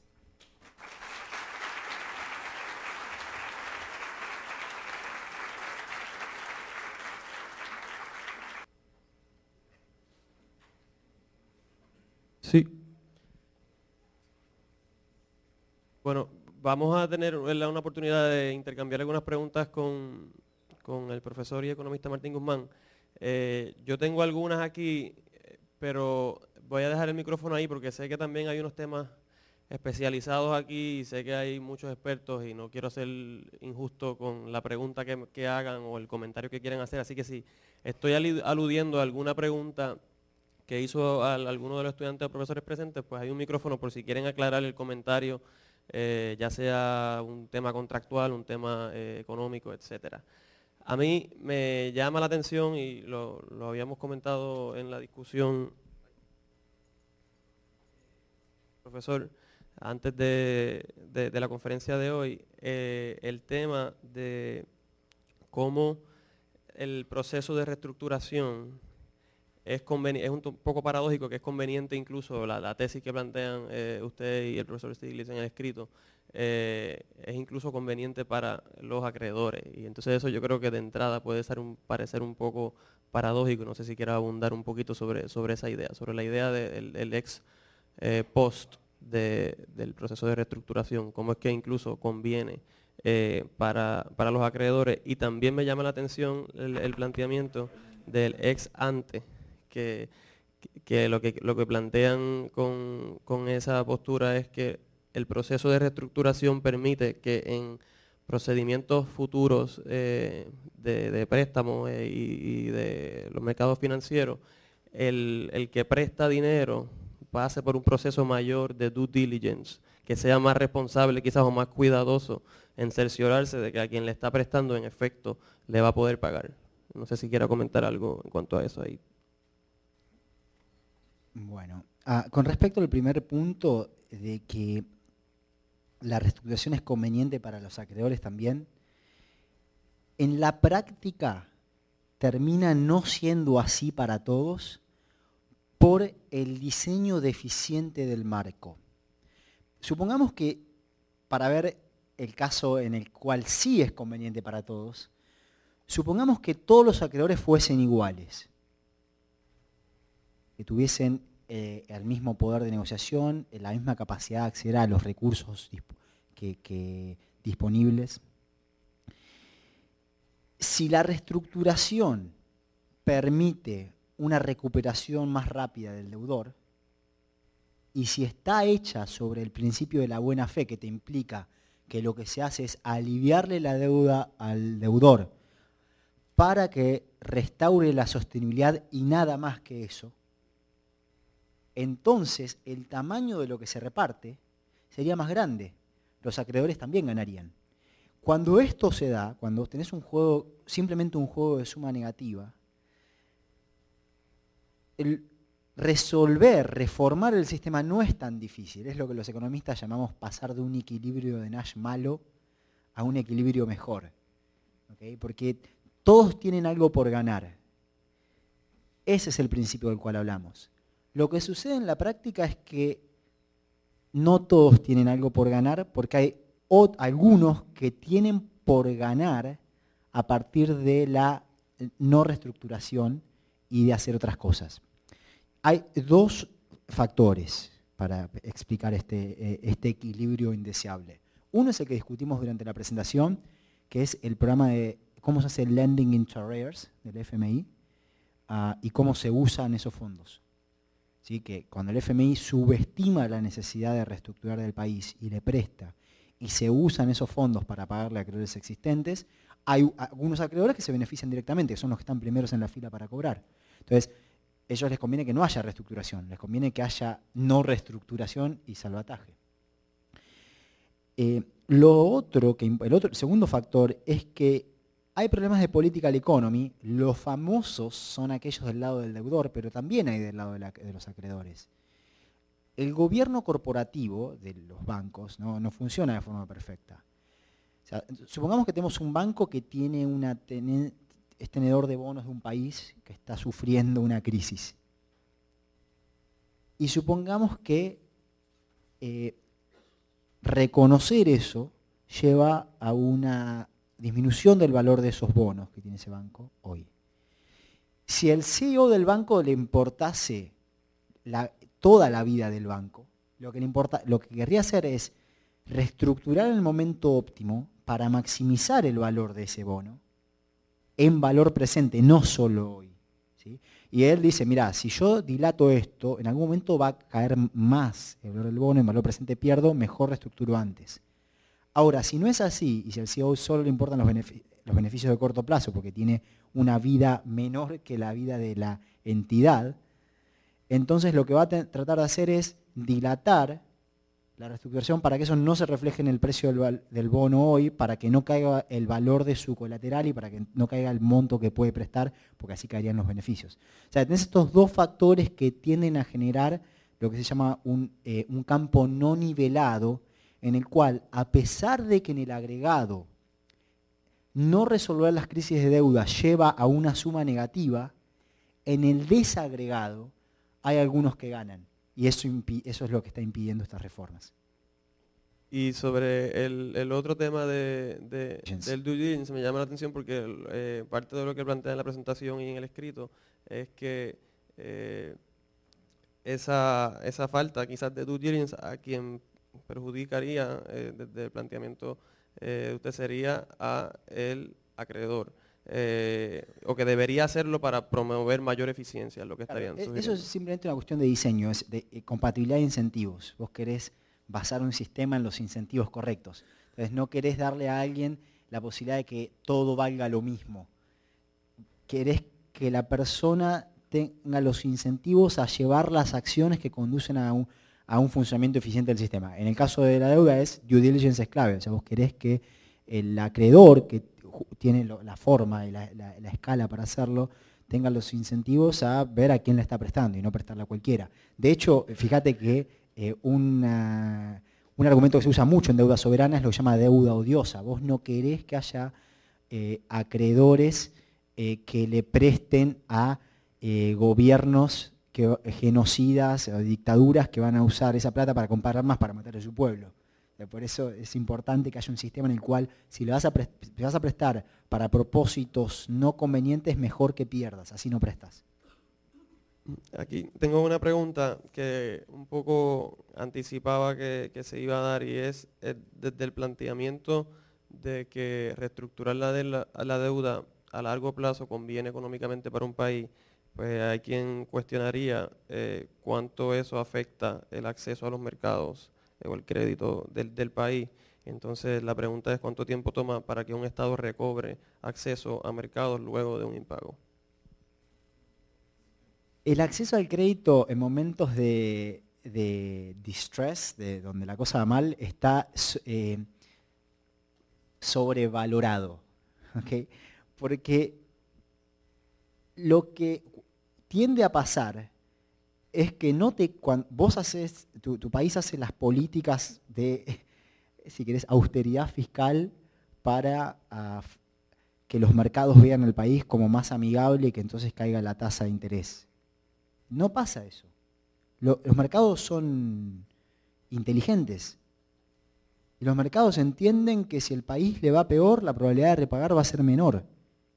Sí. Bueno, vamos a tener una oportunidad de intercambiar algunas preguntas con, con el profesor y economista Martín Guzmán. Eh, yo tengo algunas aquí, pero voy a dejar el micrófono ahí porque sé que también hay unos temas especializados aquí y sé que hay muchos expertos y no quiero ser injusto con la pregunta que, que hagan o el comentario que quieran hacer. Así que si estoy aludiendo a alguna pregunta que hizo a alguno de los estudiantes o profesores presentes, pues hay un micrófono por si quieren aclarar el comentario, eh, ya sea un tema contractual, un tema eh, económico, etcétera. A mí me llama la atención, y lo, lo habíamos comentado en la discusión, profesor, antes de, de, de la conferencia de hoy, eh, el tema de cómo el proceso de reestructuración es, es un poco paradójico, que es conveniente incluso la, la tesis que plantean eh, usted y el profesor Stiglitz en el escrito, eh, es incluso conveniente para los acreedores. Y entonces eso yo creo que de entrada puede ser un, parecer un poco paradójico. No sé si quiera abundar un poquito sobre, sobre esa idea, sobre la idea del de, de, ex eh, post de, del proceso de reestructuración, cómo es que incluso conviene eh, para, para los acreedores. Y también me llama la atención el, el planteamiento del ex ante, Que, que, lo que lo que plantean con, con esa postura es que el proceso de reestructuración permite que en procedimientos futuros eh, de, de préstamos eh, y, y de los mercados financieros, el, el que presta dinero pase por un proceso mayor de due diligence, que sea más responsable quizás o más cuidadoso en cerciorarse de que a quien le está prestando en efecto le va a poder pagar. No sé si quiera comentar algo en cuanto a eso ahí. Bueno, ah, con respecto al primer punto de que la reestructuración es conveniente para los acreedores también, en la práctica termina no siendo así para todos por el diseño deficiente del marco. Supongamos que, para ver el caso en el cual sí es conveniente para todos, supongamos que todos los acreedores fuesen iguales, que tuviesen eh, el mismo poder de negociación, la misma capacidad de acceder a los recursos disp que, que disponibles. Si la reestructuración permite una recuperación más rápida del deudor, y si está hecha sobre el principio de la buena fe, que te implica que lo que se hace es aliviarle la deuda al deudor para que restaure la sostenibilidad y nada más que eso, entonces el tamaño de lo que se reparte sería más grande. Los acreedores también ganarían. Cuando esto se da, cuando tenés un juego, simplemente un juego de suma negativa, el resolver, reformar el sistema no es tan difícil. Es lo que los economistas llamamos pasar de un equilibrio de Nash malo a un equilibrio mejor, ¿okay? Porque todos tienen algo por ganar. Ese es el principio del cual hablamos. Lo que sucede en la práctica es que no todos tienen algo por ganar, porque hay algunos que tienen por ganar a partir de la no reestructuración y de hacer otras cosas. Hay dos factores para explicar este, este equilibrio indeseable. Uno es el que discutimos durante la presentación, que es el programa de cómo se hace el lending into arrears del F M I uh, y cómo se usan esos fondos. ¿Sí? Que cuando el F M I subestima la necesidad de reestructurar del país y le presta, y se usan esos fondos para pagarle a acreedores existentes, hay algunos acreedores que se benefician directamente, que son los que están primeros en la fila para cobrar. Entonces, a ellos les conviene que no haya reestructuración, les conviene que haya no reestructuración y salvataje. Eh, lo otro, que, el otro, el segundo factor es que hay problemas de political economy, los famosos son aquellos del lado del deudor, pero también hay del lado de, la, de los acreedores. El gobierno corporativo de los bancos no, no funciona de forma perfecta. O sea, supongamos que tenemos un banco que tiene una tenen, es tenedor de bonos de un país que está sufriendo una crisis. Y supongamos que eh, reconocer eso lleva a una disminución del valor de esos bonos que tiene ese banco hoy. Si el C E O del banco le importase la toda la vida del banco, lo que le importa, lo que querría hacer es reestructurar el momento óptimo para maximizar el valor de ese bono en valor presente, no solo hoy. ¿Sí? Y él dice, mirá, si yo dilato esto, en algún momento va a caer más el valor del bono, en valor presente pierdo, mejor reestructuro antes. Ahora, si no es así, y si al C E O solo le importan los, benefic- los beneficios de corto plazo, porque tiene una vida menor que la vida de la entidad, entonces lo que va a tratar de hacer es dilatar la reestructuración para que eso no se refleje en el precio del, del bono hoy, para que no caiga el valor de su colateral y para que no caiga el monto que puede prestar, porque así caerían los beneficios. O sea, tenés estos dos factores que tienden a generar lo que se llama un, eh, un campo no nivelado, en el cual, a pesar de que en el agregado no resolver las crisis de deuda lleva a una suma negativa, en el desagregado hay algunos que ganan, y eso, eso es lo que está impidiendo estas reformas. Y sobre el, el otro tema de, de, del due diligence, me llama la atención porque eh, parte de lo que plantea en la presentación y en el escrito es que eh, esa, esa falta quizás de due diligence a quien perjudicaría eh, desde el planteamiento eh, usted sería a el acreedor. Eh, o que debería hacerlo para promover mayor eficiencia, lo que claro, estarían sugiriendo. Eso es simplemente una cuestión de diseño, es de compatibilidad de incentivos. Vos querés basar un sistema en los incentivos correctos. Entonces no querés darle a alguien la posibilidad de que todo valga lo mismo. Querés que la persona tenga los incentivos a llevar las acciones que conducen a un, a un funcionamiento eficiente del sistema. En el caso de la deuda es due diligence es clave. O sea, vos querés que el acreedor que tiene la forma y la, la, la escala para hacerlo, tenga los incentivos a ver a quién le está prestando y no prestarla a cualquiera. De hecho, fíjate que eh, una, un argumento que se usa mucho en deuda soberana es lo que se llama deuda odiosa. Vos no querés que haya eh, acreedores eh, que le presten a eh, gobiernos que, genocidas o dictaduras que van a usar esa plata para comprar armas para matar a su pueblo. Por eso es importante que haya un sistema en el cual si le vas a, pre le vas a prestar para propósitos no convenientes, mejor que pierdas, así no prestas. Aquí tengo una pregunta que un poco anticipaba que, que se iba a dar y es eh, desde el planteamiento de que reestructurar la, de la, la deuda a largo plazo conviene económicamente para un país, pues hay quien cuestionaría eh, cuánto eso afecta el acceso a los mercados o el crédito del, del país. Entonces la pregunta es cuánto tiempo toma para que un Estado recobre acceso a mercados luego de un impago. El acceso al crédito en momentos de, de distress, de donde la cosa va mal, está eh, sobrevalorado. ¿Okay? Porque lo que tiende a pasar es que no te, cuando vos haces, tu, tu país hace las políticas de, si querés, austeridad fiscal para uh, que los mercados vean al país como más amigable y que entonces caiga la tasa de interés. No pasa eso. Lo, los mercados son inteligentes. Y los mercados entienden que si el país le va peor, la probabilidad de repagar va a ser menor.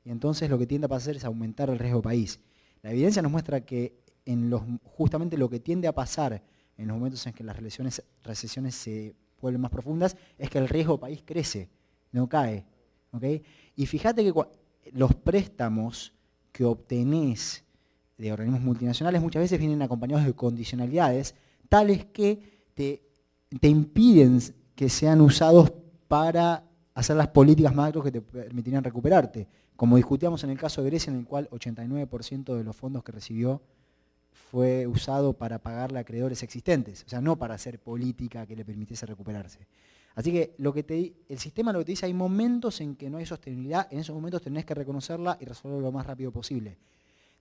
Y entonces lo que tiende a pasar es aumentar el riesgo país. La evidencia nos muestra que en los, justamente lo que tiende a pasar en los momentos en que las relaciones, recesiones se vuelven más profundas es que el riesgo país crece, no cae. ¿Okay? Y fíjate que los préstamos que obtenés de organismos multinacionales muchas veces vienen acompañados de condicionalidades tales que te, te impiden que sean usados para hacer las políticas macro que te permitirían recuperarte. Como discutíamos en el caso de Grecia, en el cual ochenta y nueve por ciento de los fondos que recibió fue usado para pagarle a acreedores existentes, o sea, no para hacer política que le permitiese recuperarse. Así que, lo que te, el sistema lo que te dice, hay momentos en que no hay sostenibilidad, en esos momentos tenés que reconocerla y resolverlo lo más rápido posible.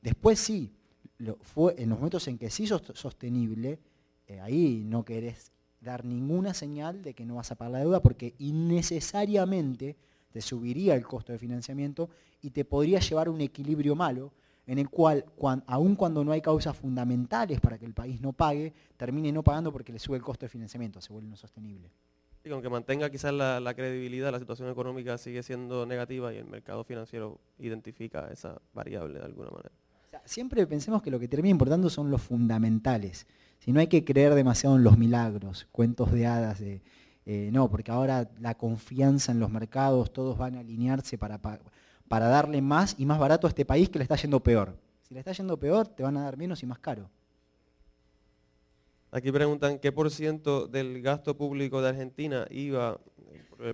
Después sí, lo, fue en los momentos en que sí sos sostenible, eh, ahí no querés dar ninguna señal de que no vas a pagar la deuda porque innecesariamente te subiría el costo de financiamiento y te podría llevar a un equilibrio malo en el cual, cuan, aun cuando no hay causas fundamentales para que el país no pague, termine no pagando porque le sube el costo de financiamiento, se vuelve insostenible. Y aunque mantenga quizás la, la credibilidad, la situación económica sigue siendo negativa y el mercado financiero identifica esa variable de alguna manera. O sea, siempre pensemos que lo que termina importando son los fundamentales. Si no hay que creer demasiado en los milagros, cuentos de hadas, de, eh, no, porque ahora la confianza en los mercados, todos van a alinearse para, para darle más y más barato a este país que le está yendo peor. Si le está yendo peor, te van a dar menos y más caro. Aquí preguntan qué por ciento del gasto público de Argentina iba,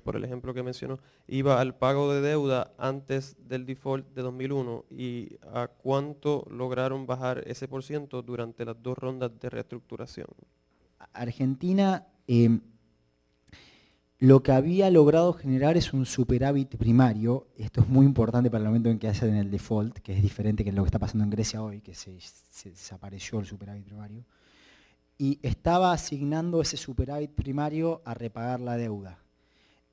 por el ejemplo que mencionó, iba al pago de deuda antes del default de dos mil uno y a cuánto lograron bajar ese por ciento durante las dos rondas de reestructuración. Argentina eh, lo que había logrado generar es un superávit primario, esto es muy importante para el momento en que hacen el default, que es diferente que lo que está pasando en Grecia hoy, que se, se desapareció el superávit primario. Y estaba asignando ese superávit primario a repagar la deuda.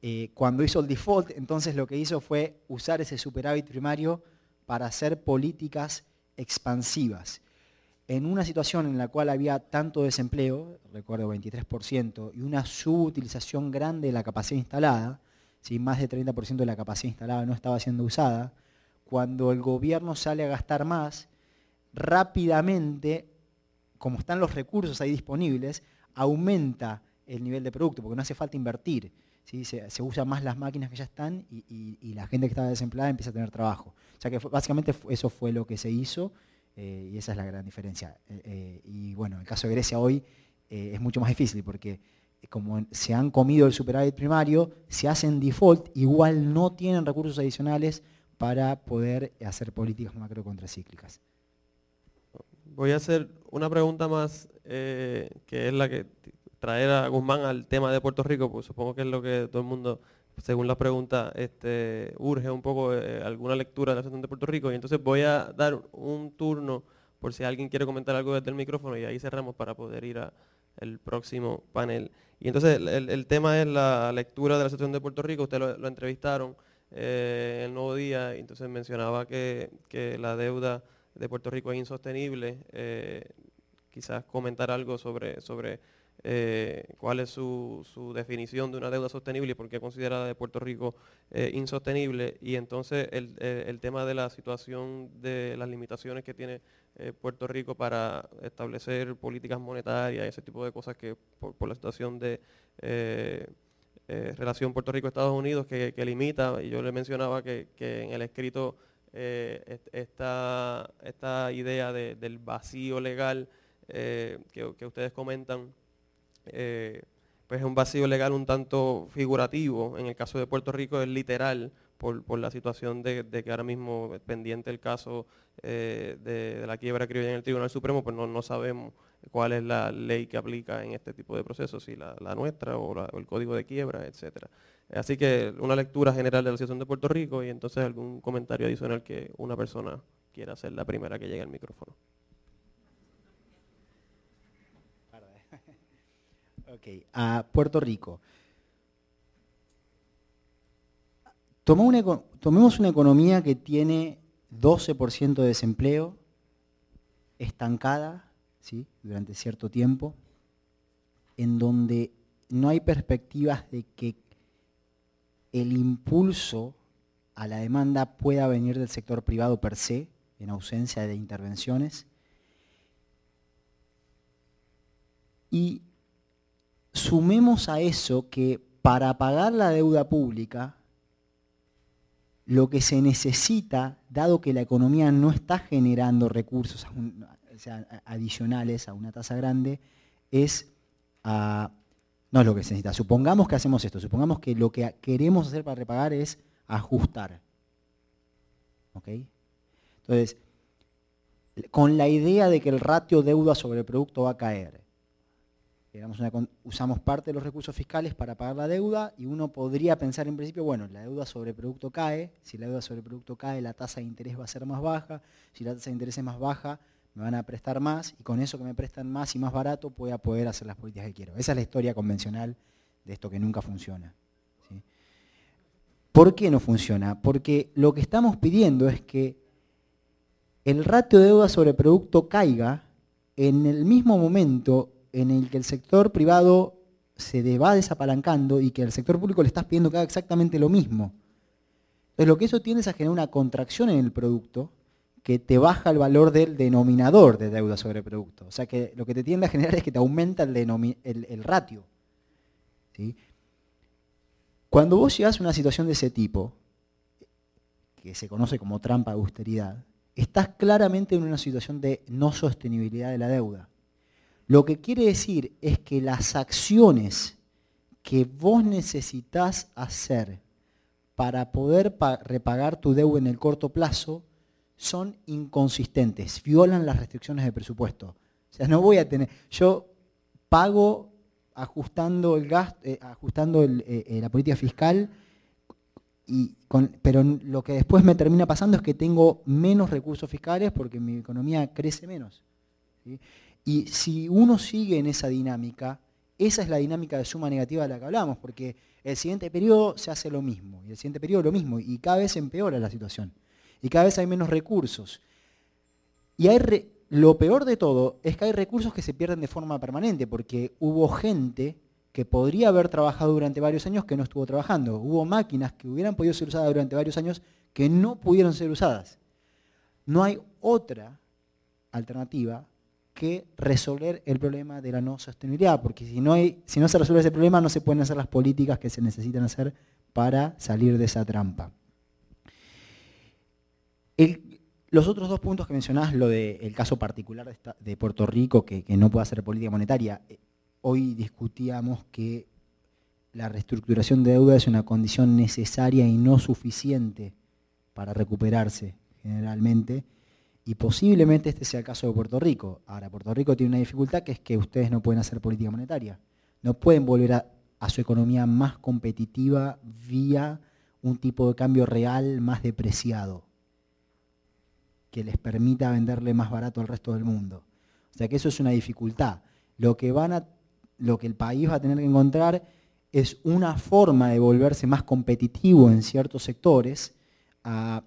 Eh, cuando hizo el default, entonces lo que hizo fue usar ese superávit primario para hacer políticas expansivas. En una situación en la cual había tanto desempleo, recuerdo veintitrés por ciento, y una subutilización grande de la capacidad instalada, ¿sí? Más de treinta por ciento de la capacidad instalada no estaba siendo usada, cuando el gobierno sale a gastar más, rápidamente, como están los recursos ahí disponibles, aumenta el nivel de producto, porque no hace falta invertir, ¿sí? se, se usan más las máquinas que ya están y, y, y la gente que estaba desempleada empieza a tener trabajo. O sea que fue, básicamente eso fue lo que se hizo eh, y esa es la gran diferencia. Eh, eh, y bueno, el caso de Grecia hoy eh, es mucho más difícil porque como se han comido el superávit primario, se hacen default, igual no tienen recursos adicionales para poder hacer políticas macrocontracíclicas. Voy a hacer una pregunta más, eh, que es la que traer a Guzmán al tema de Puerto Rico, pues supongo que es lo que todo el mundo, según las preguntas, este, urge un poco eh, alguna lectura de la situación de Puerto Rico. Y entonces voy a dar un turno por si alguien quiere comentar algo desde el micrófono y ahí cerramos para poder ir al próximo panel. Y entonces el, el tema es la lectura de la situación de Puerto Rico, ustedes lo, lo entrevistaron eh, el nuevo día, y entonces mencionaba que, que la deuda de Puerto Rico es insostenible, eh, quizás comentar algo sobre, sobre eh, cuál es su, su definición de una deuda sostenible y por qué considera la de Puerto Rico eh, insostenible, y entonces el, el, el tema de la situación de las limitaciones que tiene eh, Puerto Rico para establecer políticas monetarias y ese tipo de cosas que por, por la situación de eh, eh, relación Puerto Rico-Estados Unidos que, que limita, y yo le mencionaba que, que en el escrito Eh, esta, esta idea de, del vacío legal eh, que, que ustedes comentan, eh, pues es un vacío legal un tanto figurativo, en el caso de Puerto Rico es literal, por, por la situación de, de que ahora mismo pendiente el caso eh, de, de la quiebra criolla en el Tribunal Supremo, pues no, no sabemos cuál es la ley que aplica en este tipo de procesos, si la, la nuestra o, la, o el código de quiebra, etcétera. Así que una lectura general de la situación de Puerto Rico y entonces algún comentario adicional que una persona quiera hacer, la primera que llegue al micrófono. Ok, a Puerto Rico. Tomó una, tomemos una economía que tiene doce por ciento de desempleo, estancada, ¿sí?, durante cierto tiempo, en donde no hay perspectivas de que el impulso a la demanda pueda venir del sector privado per se, en ausencia de intervenciones, y sumemos a eso que para pagar la deuda pública, lo que se necesita, dado que la economía no está generando recursos adicionales a una tasa grande, es... Uh, no es lo que se necesita. Supongamos que hacemos esto, supongamos que lo que queremos hacer para repagar es ajustar. ¿Ok? Entonces, con la idea de que el ratio deuda sobre producto va a caer, una, usamos parte de los recursos fiscales para pagar la deuda y uno podría pensar en principio, bueno, la deuda sobre producto cae, si la deuda sobre producto cae la tasa de interés va a ser más baja, si la tasa de interés es más baja me van a prestar más y con eso que me prestan más y más barato voy a poder hacer las políticas que quiero. Esa es la historia convencional de esto que nunca funciona. ¿Sí? ¿Por qué no funciona? Porque lo que estamos pidiendo es que el ratio de deuda sobre producto caiga en el mismo momento en el que el sector privado se va desapalancando y que al sector público le estás pidiendo que haga exactamente lo mismo. Entonces lo que eso tiene es a generar una contracción en el producto que te baja el valor del denominador de deuda sobre producto. O sea que lo que te tiende a generar es que te aumenta el, el, el ratio. ¿Sí? Cuando vos llegás a una situación de ese tipo, que se conoce como trampa de austeridad, estás claramente en una situación de no sostenibilidad de la deuda. Lo que quiere decir es que las acciones que vos necesitás hacer para poder pa- repagar tu deuda en el corto plazo son inconsistentes, violan las restricciones de presupuesto. O sea, no voy a tener... Yo pago ajustando el gasto, eh, ajustando el, eh, la política fiscal, y con, pero lo que después me termina pasando es que tengo menos recursos fiscales porque mi economía crece menos. ¿Sí? Y si uno sigue en esa dinámica, esa es la dinámica de suma negativa de la que hablamos, porque el siguiente periodo se hace lo mismo, y el siguiente periodo lo mismo, y cada vez empeora la situación. Y cada vez hay menos recursos. Y hay re lo peor de todo es que hay recursos que se pierden de forma permanente, porque hubo gente que podría haber trabajado durante varios años que no estuvo trabajando. Hubo máquinas que hubieran podido ser usadas durante varios años que no pudieron ser usadas. No hay otra alternativa que resolver el problema de la no sostenibilidad, porque si no, hay, si no se resuelve ese problema no se pueden hacer las políticas que se necesitan hacer para salir de esa trampa. El, los otros dos puntos que mencionás, lo del de, caso particular de, esta, de Puerto Rico, que, que no puede hacer política monetaria, eh, hoy discutíamos que la reestructuración de deuda es una condición necesaria y no suficiente para recuperarse generalmente, y posiblemente este sea el caso de Puerto Rico. Ahora, Puerto Rico tiene una dificultad que es que ustedes no pueden hacer política monetaria, no pueden volver a, a su economía más competitiva vía un tipo de cambio real más depreciado, que les permita venderle más barato al resto del mundo. O sea que eso es una dificultad. Lo que, van a, lo que el país va a tener que encontrar es una forma de volverse más competitivo en ciertos sectores uh,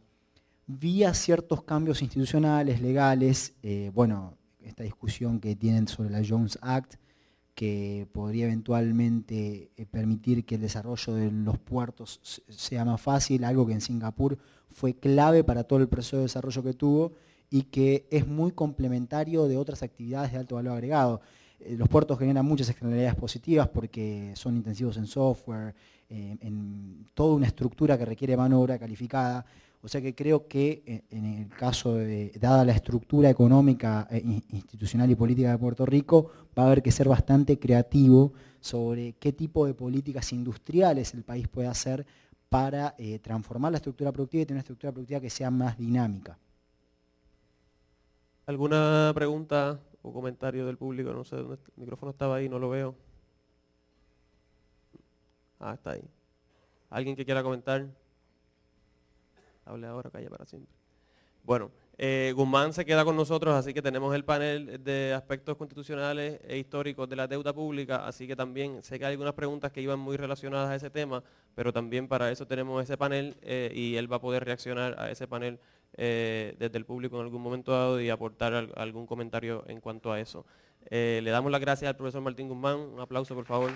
vía ciertos cambios institucionales, legales, eh, bueno, esta discusión que tienen sobre la Jones Act, que podría eventualmente permitir que el desarrollo de los puertos sea más fácil, algo que en Singapur fue clave para todo el proceso de desarrollo que tuvo y que es muy complementario de otras actividades de alto valor agregado. Los puertos generan muchas externalidades positivas porque son intensivos en software, en toda una estructura que requiere mano de obra calificada. O sea que creo que en el caso de, dada la estructura económica, institucional y política de Puerto Rico, va a haber que ser bastante creativo sobre qué tipo de políticas industriales el país puede hacer para eh, transformar la estructura productiva y tener una estructura productiva que sea más dinámica. ¿Alguna pregunta o comentario del público? No sé, dónde el micrófono estaba ahí, no lo veo. Ah, está ahí. ¿Alguien que quiera comentar? Hable ahora, calla para siempre. Bueno, Eh, Guzmán se queda con nosotros, así que tenemos el panel de aspectos constitucionales e históricos de la deuda pública, así que también sé que hay algunas preguntas que iban muy relacionadas a ese tema, pero también para eso tenemos ese panel eh, y él va a poder reaccionar a ese panel eh, desde el público en algún momento dado y aportar al, algún comentario en cuanto a eso. Eh, le damos las gracias al profesor Martín Guzmán, un aplauso por favor.